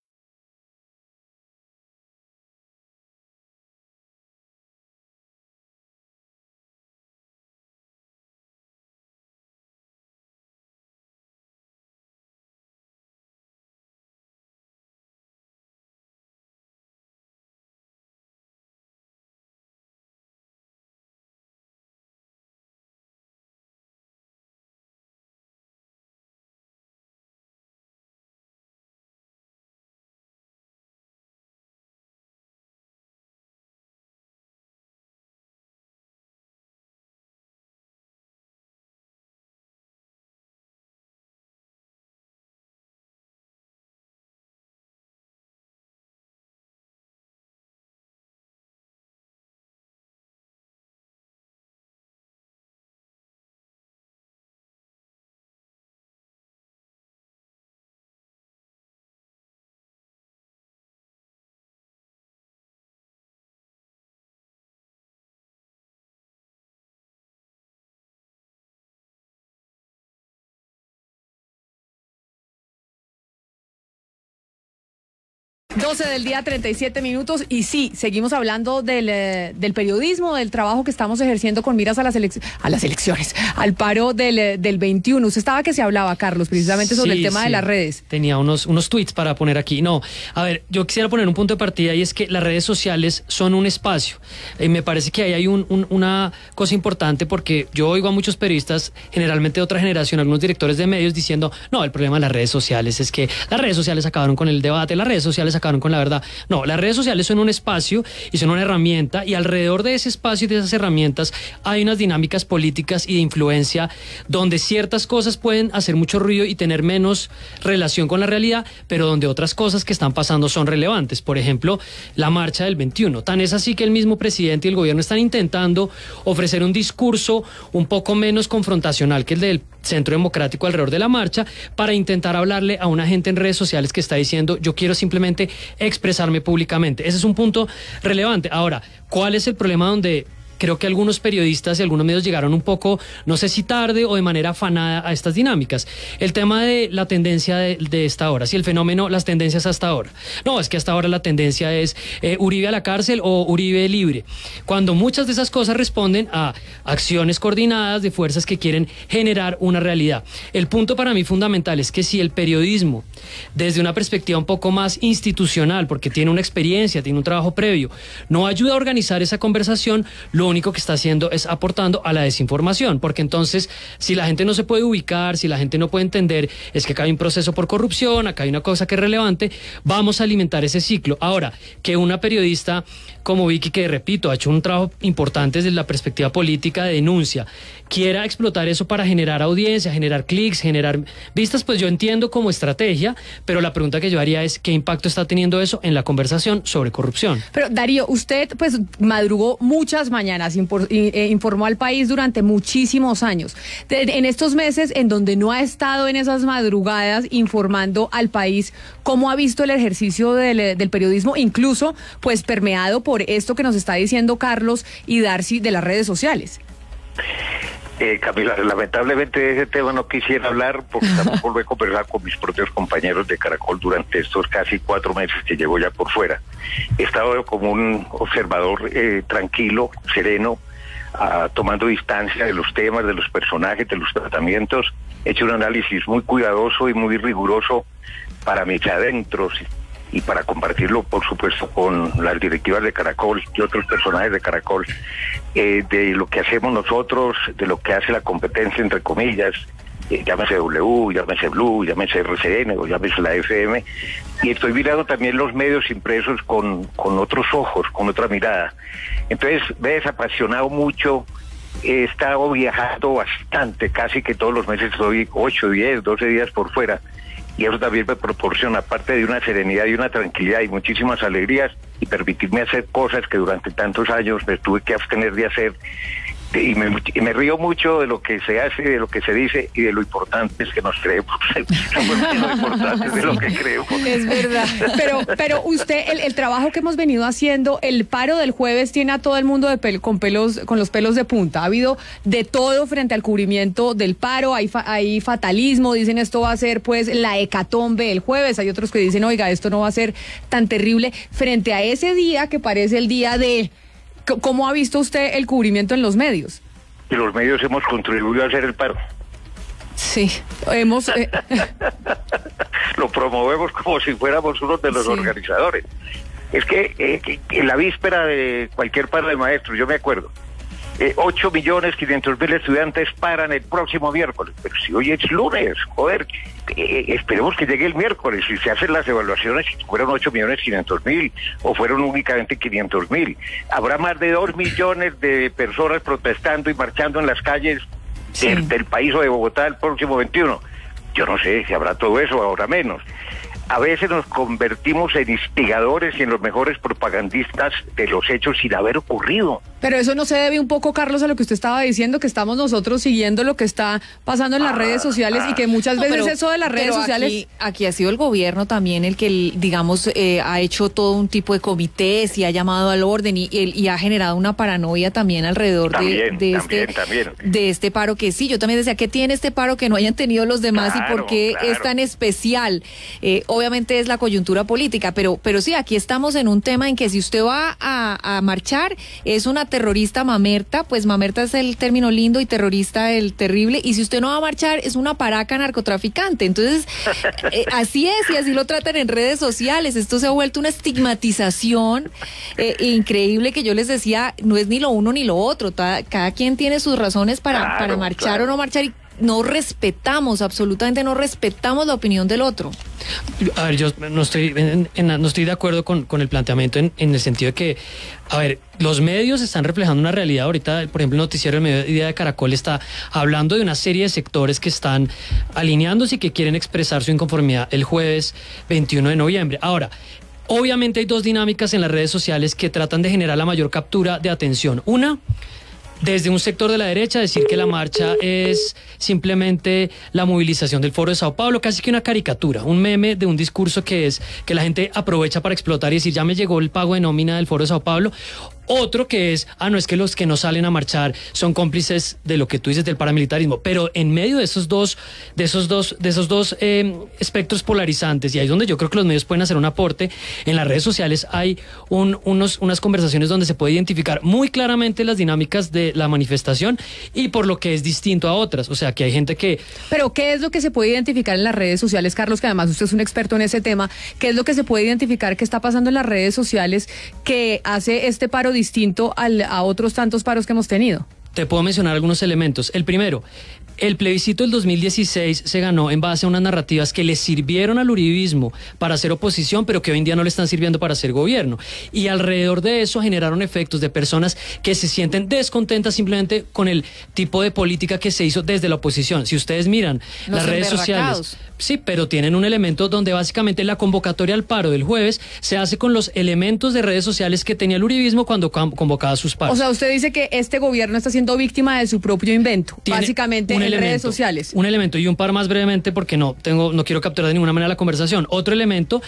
12 del día, 37 minutos. Y sí, seguimos hablando del periodismo, del trabajo que estamos ejerciendo con miras a las elecciones, al paro del 21. Usted estaba que se hablaba, Carlos, precisamente sobre el tema de las redes. Tenía unos tweets para poner aquí. No, a ver, yo quisiera poner un punto de partida, y es que las redes sociales son un espacio. Me parece que ahí hay una cosa importante, porque yo oigo a muchos periodistas, generalmente de otra generación, algunos directores de medios diciendo, no, el problema de las redes sociales es que las redes sociales acabaron con el debate, las redes sociales acabaron con la verdad. No, las redes sociales son un espacio y son una herramienta, y alrededor de ese espacio y de esas herramientas hay unas dinámicas políticas y de influencia donde ciertas cosas pueden hacer mucho ruido y tener menos relación con la realidad, pero donde otras cosas que están pasando son relevantes. Por ejemplo, la marcha del 21. Tan es así que el mismo presidente y el gobierno están intentando ofrecer un discurso un poco menos confrontacional que el del Centro Democrático alrededor de la marcha, para intentar hablarle a una gente en redes sociales que está diciendo, yo quiero simplemente expresarme públicamente. Ese es un punto relevante. Ahora, ¿cuál es el problema donde creo que algunos periodistas y algunos medios llegaron un poco, no sé si tarde o de manera afanada, a estas dinámicas? El tema de la tendencia de esta hora, si el fenómeno, las tendencias hasta ahora. No, es que hasta ahora la tendencia es Uribe a la cárcel o Uribe libre. Cuando muchas de esas cosas responden a acciones coordinadas de fuerzas que quieren generar una realidad. El punto para mí fundamental es que si el periodismo, desde una perspectiva un poco más institucional, porque tiene una experiencia, tiene un trabajo previo, no ayuda a organizar esa conversación, lo único que está haciendo es aportando a la desinformación, porque entonces, si la gente no se puede ubicar, si la gente no puede entender, es que acá hay un proceso por corrupción, acá hay una cosa que es relevante, vamos a alimentar ese ciclo. Ahora, que una periodista como Vicky, que repito, ha hecho un trabajo importante desde la perspectiva política de denuncia, quiera explotar eso para generar audiencia, generar clics, generar vistas, pues yo entiendo como estrategia, pero la pregunta que yo haría es, ¿qué impacto está teniendo eso en la conversación sobre corrupción? Pero Darío, usted pues madrugó muchas mañanas, informó al país durante muchísimos años. En estos meses en donde no ha estado en esas madrugadas informando al país, ¿cómo ha visto el ejercicio del periodismo, incluso pues permeado por esto que nos está diciendo Carlos y Darcy de las redes sociales? Camila, lamentablemente de ese tema no quisiera hablar, porque también volví a conversar con mis propios compañeros de Caracol durante estos casi 4 meses que llevo ya por fuera. He estado como un observador tranquilo, sereno, tomando distancia de los temas, de los personajes, de los tratamientos. He hecho un análisis muy cuidadoso y muy riguroso para mis adentros y para compartirlo, por supuesto, con las directivas de Caracol y otros personajes de Caracol, de lo que hacemos nosotros, de lo que hace la competencia, entre comillas, llámese W, llámese Blue, llámese RCN o llámese la FM, y estoy mirando también los medios impresos con otros ojos, con otra mirada. Entonces me he desapasionado mucho, he estado viajando bastante, casi que todos los meses estoy 8, 10, 12 días por fuera, y eso también me proporciona, aparte de una serenidad y una tranquilidad y muchísimas alegrías, y permitirme hacer cosas que durante tantos años me tuve que abstener de hacer. Y me río mucho de lo que se hace, de lo que se dice y de lo importante es que nos creemos. Lo importante es de lo que creemos. Es verdad. Pero usted, el trabajo que hemos venido haciendo, el paro del jueves tiene a todo el mundo con los pelos de punta. Ha habido de todo frente al cubrimiento del paro. Hay fatalismo, dicen esto va a ser pues la hecatombe el jueves. Hay otros que dicen, oiga, esto no va a ser tan terrible. Frente a ese día que parece el día de... ¿Cómo ha visto usted el cubrimiento en los medios? Que los medios hemos contribuido a hacer el paro. Sí, hemos... Lo promovemos como si fuéramos uno de los organizadores. Es que en la víspera de cualquier paro de maestros, yo me acuerdo, 8.500.000 estudiantes paran el próximo miércoles. Pero si hoy es lunes, joder, esperemos que llegue el miércoles y se hacen las evaluaciones. Si fueron 8.500.000 o fueron únicamente 500.000, habrá más de 2 millones de personas protestando y marchando en las calles del país o de Bogotá el próximo 21. Yo no sé si habrá todo eso, ahora menos. A veces nos convertimos en instigadores y en los mejores propagandistas de los hechos sin haber ocurrido. Pero eso no se debe un poco, Carlos, a lo que usted estaba diciendo, que estamos nosotros siguiendo lo que está pasando en las redes sociales y que muchas veces eso de las redes sociales... Aquí ha sido el gobierno también el que, digamos, ha hecho todo un tipo de comités y ha llamado al orden y ha generado una paranoia también alrededor de este paro que yo también decía, ¿qué tiene este paro que no hayan tenido los demás y por qué es tan especial? obviamente es la coyuntura política, pero sí, aquí estamos en un tema en que si usted va a marchar, es una terrorista mamerta, pues mamerta es el término lindo y terrorista el terrible, y si usted no va a marchar, es una paraca narcotraficante. Entonces, así es, y así lo tratan en redes sociales. Esto se ha vuelto una estigmatización increíble, que yo les decía, no es ni lo uno ni lo otro, cada quien tiene sus razones para marchar o no marchar, y no respetamos, absolutamente no respetamos la opinión del otro. A ver, yo no estoy de acuerdo con el planteamiento en el sentido de que, a ver, los medios están reflejando una realidad ahorita. Por ejemplo, el noticiero El Mediodía de Caracol está hablando de una serie de sectores que están alineándose y que quieren expresar su inconformidad el jueves 21 de noviembre. Ahora, obviamente hay dos dinámicas en las redes sociales que tratan de generar la mayor captura de atención. Una, desde un sector de la derecha, decir que la marcha es simplemente la movilización del Foro de Sao Paulo, casi que una caricatura, un meme de un discurso que la gente aprovecha para explotar y decir, ya me llegó el pago de nómina del Foro de Sao Paulo. Otro que es, ah, no, es que los que no salen a marchar son cómplices de lo que tú dices del paramilitarismo. Pero en medio de esos dos espectros polarizantes, y ahí es donde yo creo que los medios pueden hacer un aporte, en las redes sociales hay unas conversaciones donde se puede identificar muy claramente las dinámicas de la manifestación y por lo que es distinto a otras. O sea, que hay gente que... Pero ¿qué es lo que se puede identificar en las redes sociales, Carlos? Que además usted es un experto en ese tema. ¿Qué es lo que se puede identificar que está pasando en las redes sociales que hace este paro distinto a otros tantos paros que hemos tenido? Te puedo mencionar algunos elementos. El primero, el plebiscito del 2016 se ganó en base a unas narrativas que le sirvieron al uribismo para hacer oposición, pero que hoy en día no le están sirviendo para hacer gobierno. Y alrededor de eso generaron efectos de personas que se sienten descontentas simplemente con el tipo de política que se hizo desde la oposición. Si ustedes miran las redes sociales, sí, pero tienen un elemento donde básicamente la convocatoria al paro del jueves se hace con los elementos de redes sociales que tenía el uribismo cuando convocaba a sus paros. O sea, usted dice que este gobierno está siendo víctima de su propio invento, básicamente en redes sociales. Un elemento, y un par más brevemente porque no quiero capturar de ninguna manera la conversación. Otro elemento,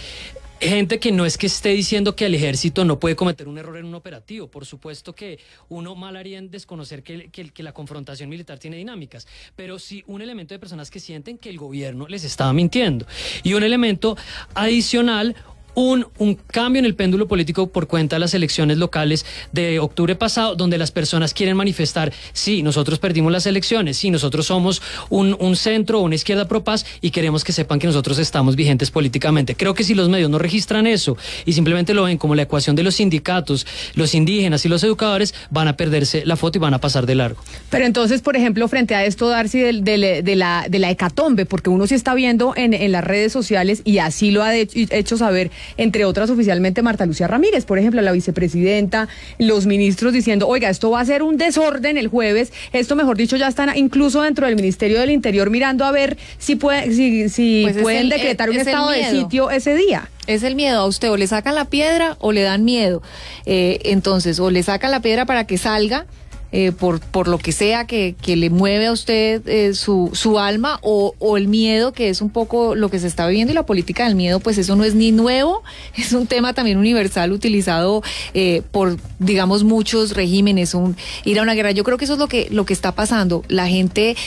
gente que no es que esté diciendo que el ejército no puede cometer un error en un operativo. Por supuesto que uno mal haría en desconocer que la confrontación militar tiene dinámicas, pero sí un elemento de personas que sienten que el gobierno les estaba mintiendo. Y un elemento adicional, un cambio en el péndulo político por cuenta de las elecciones locales de octubre pasado, donde las personas quieren manifestar, sí, nosotros perdimos las elecciones, sí, nosotros somos un centro o una izquierda propaz y queremos que sepan que nosotros estamos vigentes políticamente. Creo que si los medios no registran eso y simplemente lo ven como la ecuación de los sindicatos, los indígenas y los educadores, van a perderse la foto y van a pasar de largo. Pero entonces, por ejemplo, frente a esto, Darcy, de la hecatombe, porque uno sí está viendo en las redes sociales, y así lo ha hecho saber, entre otras oficialmente, Marta Lucía Ramírez, por ejemplo, la vicepresidenta, los ministros diciendo, oiga, esto va a ser un desorden el jueves, esto, mejor dicho, ya están incluso dentro del Ministerio del Interior mirando a ver si pueden decretar un estado de sitio ese día. Es el miedo. A usted o le sacan la piedra o le dan miedo, entonces o le sacan la piedra para que salga, por lo que sea que le mueve a usted su alma, o el miedo, que es un poco lo que se está viviendo, y la política del miedo, pues eso no es ni nuevo, es un tema también universal utilizado por, digamos, muchos regímenes, ir a una guerra. Yo creo que eso es lo que está pasando. La gente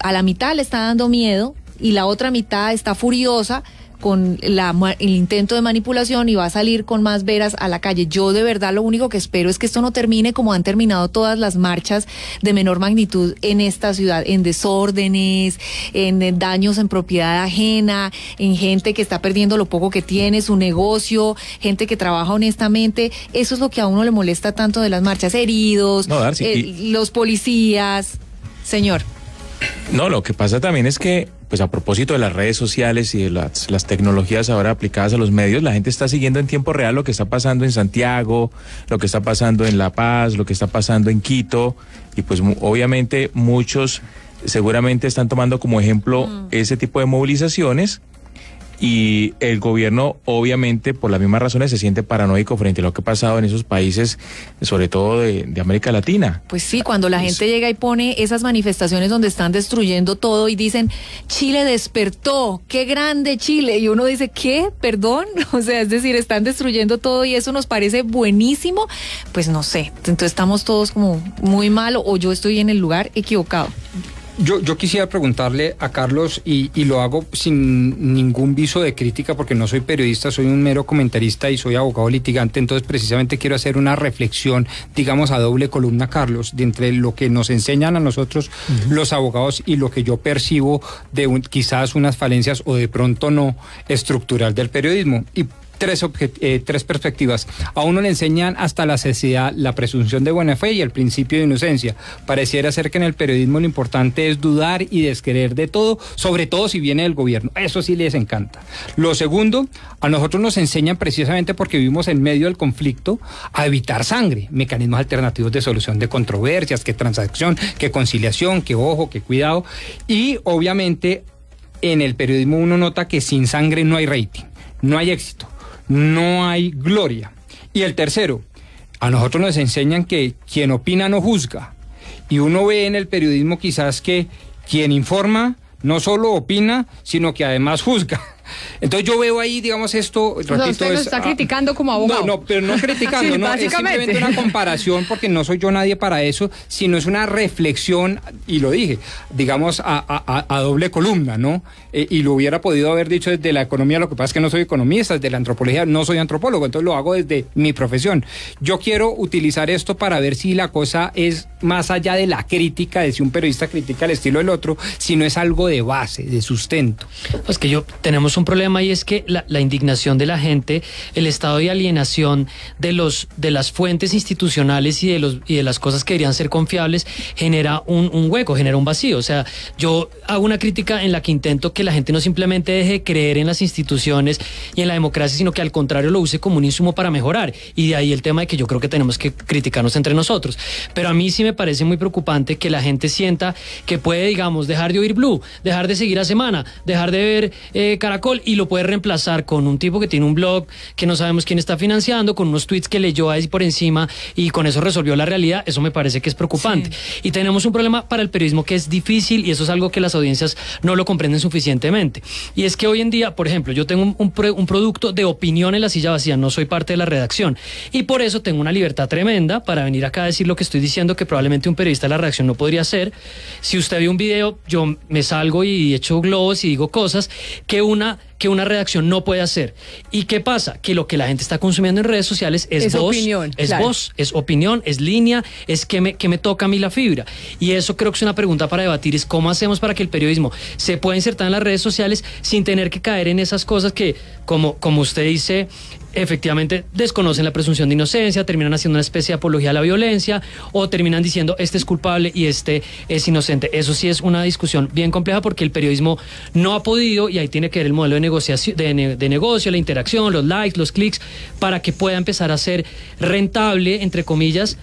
a la mitad le está dando miedo y la otra mitad está furiosa con el intento de manipulación, y va a salir con más veras a la calle. Yo de verdad lo único que espero es que esto no termine como han terminado todas las marchas de menor magnitud en esta ciudad, en desórdenes, en daños en propiedad ajena, en gente que está perdiendo lo poco que tiene, su negocio, gente que trabaja honestamente. Eso es lo que a uno le molesta tanto de las marchas, heridos, no, Darcy, los policías. Señor. No, lo que pasa también es que, pues a propósito de las redes sociales y de las tecnologías ahora aplicadas a los medios, la gente está siguiendo en tiempo real lo que está pasando en Santiago, lo que está pasando en La Paz, lo que está pasando en Quito, y pues obviamente muchos seguramente están tomando como ejemplo ese tipo de movilizaciones, y el gobierno obviamente por las mismas razones se siente paranoico frente a lo que ha pasado en esos países, sobre todo de América Latina. Pues sí, cuando la gente llega y pone esas manifestaciones donde están destruyendo todo y dicen, Chile despertó, qué grande Chile, y uno dice, ¿qué? ¿Perdón? O sea, es decir, están destruyendo todo y eso nos parece buenísimo. Pues no sé, entonces estamos todos como muy mal, o yo estoy en el lugar equivocado. Yo quisiera preguntarle a Carlos, y lo hago sin ningún viso de crítica porque no soy periodista, soy un mero comentarista y soy abogado litigante, entonces precisamente quiero hacer una reflexión, digamos, a doble columna, Carlos, de entre lo que nos enseñan a nosotros los abogados y lo que yo percibo de quizás unas falencias o de pronto no estructural del periodismo. Y tres perspectivas. A uno le enseñan hasta la cesiedad, la presunción de buena fe y el principio de inocencia. Pareciera ser que en el periodismo lo importante es dudar y descreer de todo, sobre todo si viene del gobierno. Eso sí les encanta. Lo segundo, a nosotros nos enseñan precisamente porque vivimos en medio del conflicto a evitar sangre, mecanismos alternativos de solución de controversias, que transacción, que conciliación, que ojo, que cuidado. Y obviamente en el periodismo uno nota que sin sangre no hay rating, no hay éxito, no hay gloria. Y el tercero, a nosotros nos enseñan que quien opina no juzga. Y uno ve en el periodismo quizás que quien informa no solo opina, sino que además juzga. Entonces yo veo ahí, digamos, esto... Repito, usted nos está criticando como abogado. No, pero no criticando, sí, no, es simplemente una comparación, porque no soy yo nadie para eso, sino es una reflexión, y lo dije, digamos, a doble columna, ¿no? Y lo hubiera podido haber dicho desde la economía, lo que pasa es que no soy economista, desde la antropología no soy antropólogo, entonces lo hago desde mi profesión. Yo quiero utilizar esto para ver si la cosa es más allá de la crítica, de si un periodista critica el estilo del otro, sino es algo de base, de sustento. Pues que yo, tenemos un problema, y es que la indignación de la gente, el estado de alienación de las fuentes institucionales y de las cosas que deberían ser confiables, genera un hueco, genera un vacío. O sea, yo hago una crítica en la que intento que la gente no simplemente deje de creer en las instituciones y en la democracia, sino que al contrario lo use como un insumo para mejorar, y de ahí el tema de que yo creo que tenemos que criticarnos entre nosotros. Pero a mí sí me parece muy preocupante que la gente sienta que puede, digamos, dejar de oír Blue, dejar de seguir a Semana, dejar de ver Caracol, y lo puede reemplazar con un tipo que tiene un blog que no sabemos quién está financiando, con unos tweets que leyó ahí por encima y con eso resolvió la realidad. Eso me parece que es preocupante. Sí. Y tenemos un problema para el periodismo que es difícil, y eso es algo que las audiencias no lo comprenden suficientemente. Y es que hoy en día, por ejemplo, yo tengo un producto de opinión en La Silla Vacía, no soy parte de la redacción, y por eso tengo una libertad tremenda para venir acá a decir lo que estoy diciendo, que probablemente un periodista de la redacción no podría hacer. Si usted vio un video, yo me salgo y echo globos y digo cosas que una redacción no puede hacer. ¿Y qué pasa? Que lo que la gente está consumiendo en redes sociales es voz, opinión, es claro. Voz, es opinión, es línea, es que me toca a mí la fibra. Y eso creo que es una pregunta para debatir, es cómo hacemos para que el periodismo se pueda insertar en las redes sociales sin tener que caer en esas cosas que, como usted dice, efectivamente desconocen la presunción de inocencia, terminan haciendo una especie de apología a la violencia, o terminan diciendo este es culpable y este es inocente. Eso sí es una discusión bien compleja, porque el periodismo no ha podido, y ahí tiene que ver el modelo de negociación, de negocio, la interacción, los likes, los clics, para que pueda empezar a ser rentable, entre comillas,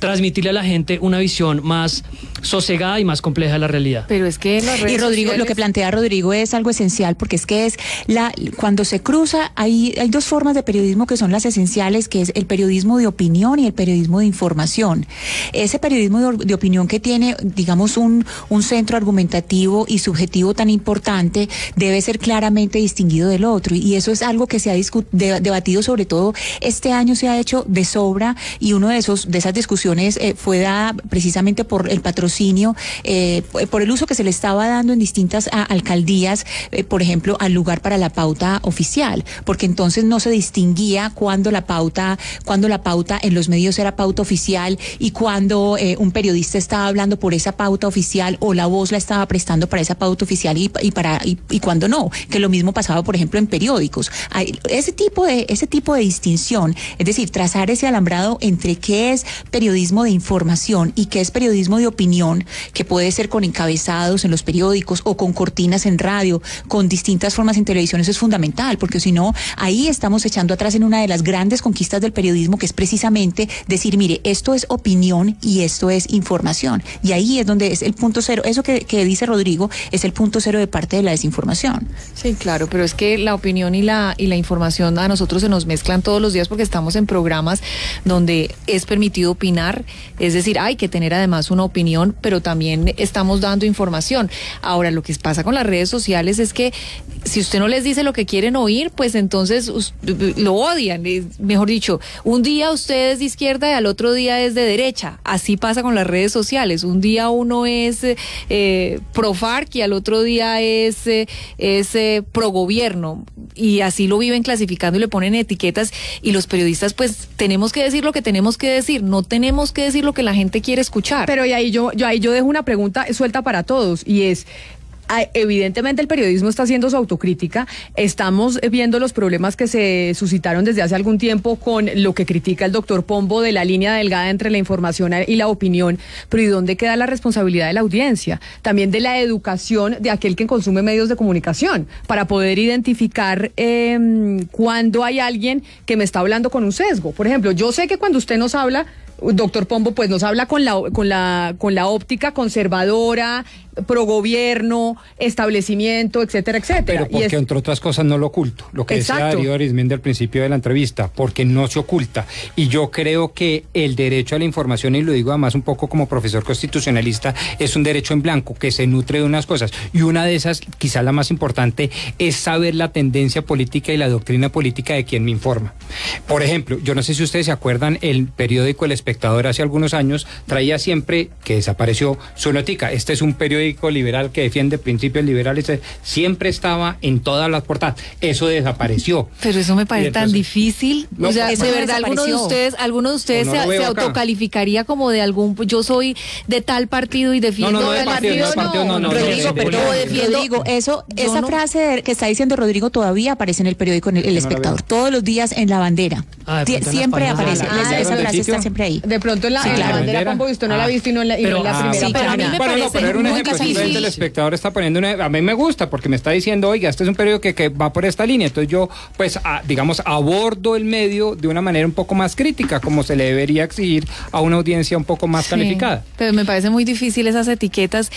transmitirle a la gente una visión más sosegada y más compleja de la realidad. Pero es que y Rodrigo, sociales... lo que plantea Rodrigo es algo esencial, porque es que es cuando se cruza, hay dos formas de periodismo que son las esenciales, que es el periodismo de opinión y el periodismo de información. Ese periodismo de opinión que tiene, digamos, un centro argumentativo y subjetivo tan importante, debe ser claramente distinguido del otro, y eso es algo que se ha debatido, sobre todo este año se ha hecho de sobra, y uno de esas discusiones fue dada precisamente por el patrocinio, por el uso que se le estaba dando en distintas alcaldías, por ejemplo, al lugar para la pauta oficial, porque entonces no se distinguía cuando la pauta en los medios era pauta oficial y cuando un periodista estaba hablando por esa pauta oficial o la voz la estaba prestando para esa pauta oficial y cuando no, que lo mismo pasaba, por ejemplo, en periódicos. Hay ese tipo de distinción, es decir, trazar ese alambrado entre qué es periodismo de información y qué es periodismo de opinión, que puede ser con encabezados en los periódicos o con cortinas en radio, con distintas formas en televisión. Eso es fundamental, porque si no, ahí estamos echando atrás en una de las grandes conquistas del periodismo, que es precisamente decir, mire, esto es opinión y esto es información. Y ahí es donde es el punto cero. Eso que dice Rodrigo es el punto cero de parte de la desinformación. Sí, claro, pero es que la opinión y la información a nosotros se nos mezclan todos los días, porque estamos en programas donde es permitido opinar, opinar, es decir, hay que tener además una opinión, pero también estamos dando información. Ahora, lo que pasa con las redes sociales es que si usted no les dice lo que quieren oír, pues entonces lo odian. Mejor dicho, un día usted es de izquierda y al otro día es de derecha. Así pasa con las redes sociales. Un día uno es pro FARC y al otro día es pro gobierno. Y así lo viven clasificando y le ponen etiquetas. Y los periodistas pues tenemos que decir lo que tenemos que decir. No tenemos que decir lo que la gente quiere escuchar. Pero y ahí yo dejo una pregunta suelta para todos, y es... Evidentemente el periodismo está haciendo su autocrítica, estamos viendo los problemas que se suscitaron desde hace algún tiempo con lo que critica el doctor Pombo de la línea delgada entre la información y la opinión, pero ¿y dónde queda la responsabilidad de la audiencia? También de la educación de aquel que consume medios de comunicación, para poder identificar cuando hay alguien que me está hablando con un sesgo. Por ejemplo, yo sé que cuando usted nos habla, doctor Pombo, pues nos habla con la óptica conservadora, pro gobierno, establecimiento, etcétera, etcétera. Pero porque, entre otras cosas, no lo oculto. Lo que decía Darío Arizmendi al principio de la entrevista, porque no se oculta. Y yo creo que el derecho a la información, y lo digo además un poco como profesor constitucionalista, es un derecho en blanco que se nutre de unas cosas. Y una de esas, quizá la más importante, es saber la tendencia política y la doctrina política de quien me informa. Por ejemplo, yo no sé si ustedes se acuerdan, el periódico El Espectador hace algunos años traía siempre, que desapareció, su notica. Este es un periódico liberal que defiende principios liberales, siempre estaba en todas las portadas. Eso desapareció. Pero eso me parece tan difícil. No, o sea, de verdad, alguno de ustedes se autocalificaría como de algún, yo soy de tal partido y defiendo del partido. No, Rodrigo, perdón, Rodrigo, eso, esa frase que está diciendo Rodrigo todavía aparece en el periódico El Espectador, todos los días en la bandera. Siempre aparece, esa frase está siempre ahí. De pronto en la bandera Pombo, usted no la ha visto y no la primera. Pero a mí me parece presidente del Espectador está poniendo una... A mí me gusta porque me está diciendo, oiga, este es un periódico que va por esta línea. Entonces yo, pues, digamos, abordo el medio de una manera un poco más crítica, como se le debería exigir a una audiencia un poco más calificada. Pero me parece muy difícil esas etiquetas,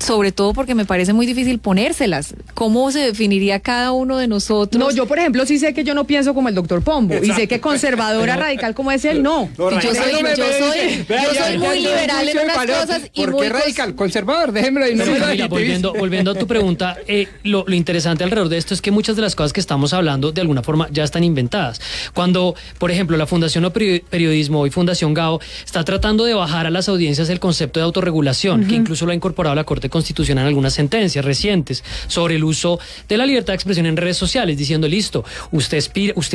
sobre todo porque me parece muy difícil ponérselas. ¿Cómo se definiría cada uno de nosotros? No, yo, por ejemplo, sí sé que yo no pienso como el doctor Pombo. Exacto. Y sé que conservadora radical como es él, no. Yo soy muy liberal en unas cosas y muy... ¿Por qué radical? Conservador, déjeme. Mira, volviendo a tu pregunta, lo interesante alrededor de esto es que muchas de las cosas que estamos hablando de alguna forma ya están inventadas. Cuando, por ejemplo, la Fundación O Periodismo y Fundación GAO está tratando de bajar a las audiencias el concepto de autorregulación, que incluso lo ha incorporado la Corte Constitucional en algunas sentencias recientes sobre el uso de la libertad de expresión en redes sociales, diciendo, listo, usted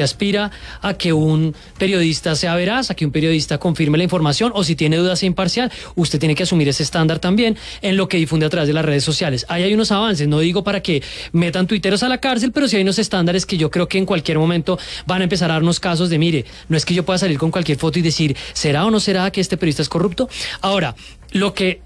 aspira a que un periodista sea veraz, a que un periodista confirme la información, o si tiene dudas sea imparcial, usted tiene que asumir ese estándar también en lo que difunde a través de las redes sociales. Ahí hay unos avances, no digo para que metan tuiteros a la cárcel, pero sí hay unos estándares que yo creo que en cualquier momento van a empezar a darnos casos de, mire, no es que yo pueda salir con cualquier foto y decir, ¿será o no será que este periodista es corrupto? Ahora, lo que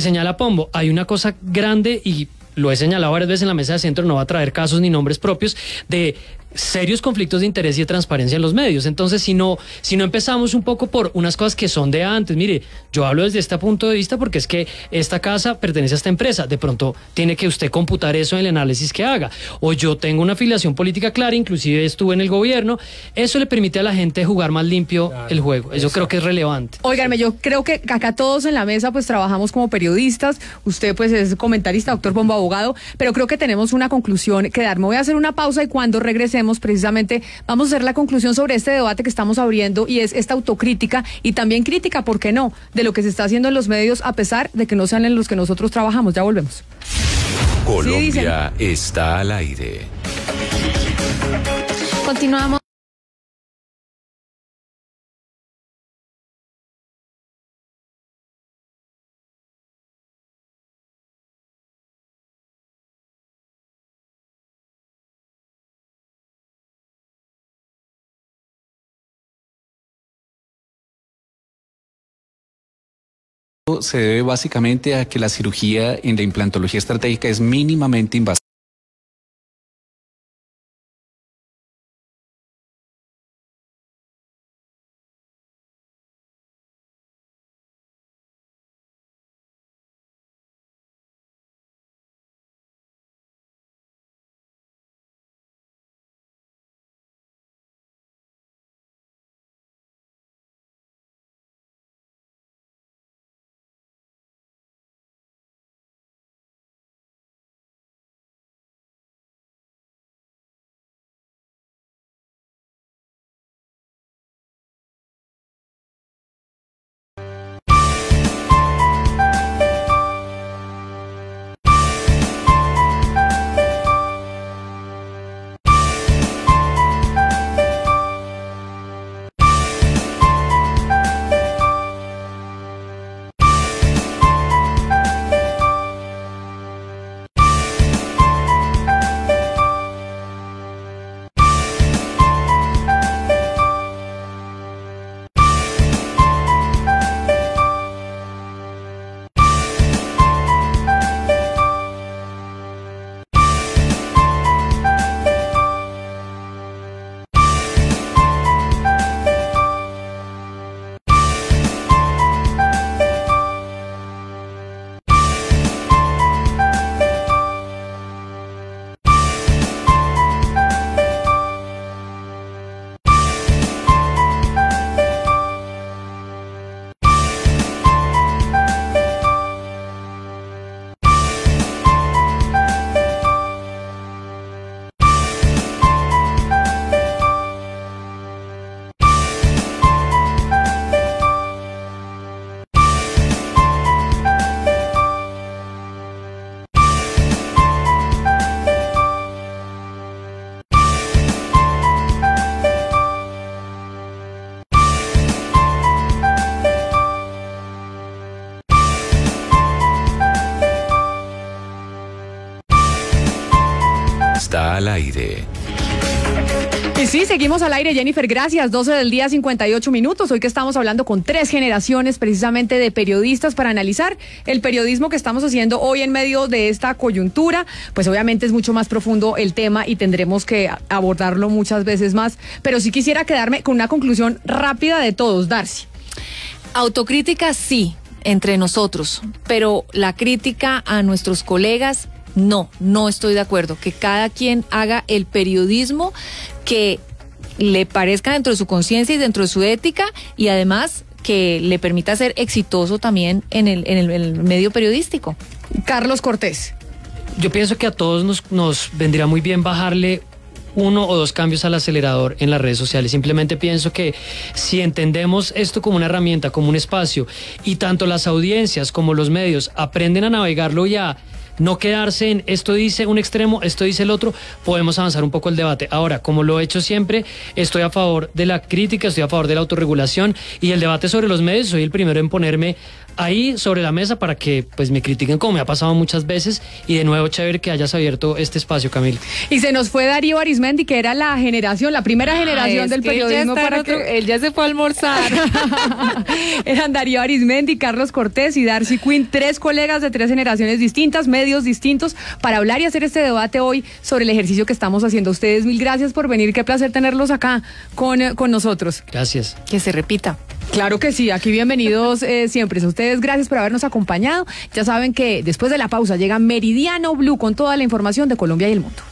señala Pombo, hay una cosa grande, y lo he señalado varias veces en la mesa de centro, no va a traer casos ni nombres propios, de serios conflictos de interés y de transparencia en los medios. Entonces, si no empezamos un poco por unas cosas que son de antes, mire, yo hablo desde este punto de vista porque es que esta casa pertenece a esta empresa, de pronto tiene que usted computar eso en el análisis que haga, o yo tengo una afiliación política clara, inclusive estuve en el gobierno, eso le permite a la gente jugar más limpio el juego. Eso creo que es relevante. Óiganme, yo creo que acá todos en la mesa pues trabajamos como periodistas, usted pues es comentarista, doctor Pombo abogado, pero creo que tenemos una conclusión que dar. Me voy a hacer una pausa y cuando regrese precisamente vamos a hacer la conclusión sobre este debate que estamos abriendo, y es esta autocrítica y también crítica, ¿por qué no?, de lo que se está haciendo en los medios a pesar de que no sean en los que nosotros trabajamos. Ya volvemos. Colombia está al aire. Continuamos. Se debe básicamente a que la cirugía en la implantología estratégica es mínimamente invasiva. aire. Y sí, seguimos al aire, Jennifer, gracias. 12 del día, 58 minutos. Hoy que estamos hablando con tres generaciones precisamente de periodistas para analizar el periodismo que estamos haciendo hoy en medio de esta coyuntura. Pues obviamente es mucho más profundo el tema y tendremos que abordarlo muchas veces más, pero sí quisiera quedarme con una conclusión rápida de todos, Darcy. Autocrítica sí, entre nosotros, pero la crítica a nuestros colegas no, no estoy de acuerdo. Que cada quien haga el periodismo que le parezca dentro de su conciencia y dentro de su ética, y además que le permita ser exitoso también en el medio periodístico. Carlos Cortés. Yo pienso que a todos nos vendría muy bien bajarle uno o dos cambios al acelerador en las redes sociales. Simplemente pienso que si entendemos esto como una herramienta, como un espacio, y tanto las audiencias como los medios aprenden a navegarlo y a no quedarse en esto dice un extremo, esto dice el otro, podemos avanzar un poco el debate. Ahora, como lo he hecho siempre, estoy a favor de la crítica, estoy a favor de la autorregulación y el debate sobre los medios. Soy el primero en ponerme ahí sobre la mesa para que pues me critiquen, como me ha pasado muchas veces, y de nuevo chévere que hayas abierto este espacio, Camila. Y se nos fue Darío Arizmendi, que era la generación, la primera generación del periodismo. Él ya se fue a almorzar. Eran Darío Arizmendi, Carlos Cortés y Darcy Quinn, tres colegas de tres generaciones distintas, medios distintos, para hablar y hacer este debate hoy sobre el ejercicio que estamos haciendo. Ustedes, mil gracias por venir, qué placer tenerlos acá con nosotros. Gracias. Que se repita. Claro que sí, aquí bienvenidos siempre. Ustedes, gracias por habernos acompañado. Ya saben que después de la pausa llega Meridiano Blue con toda la información de Colombia y el mundo.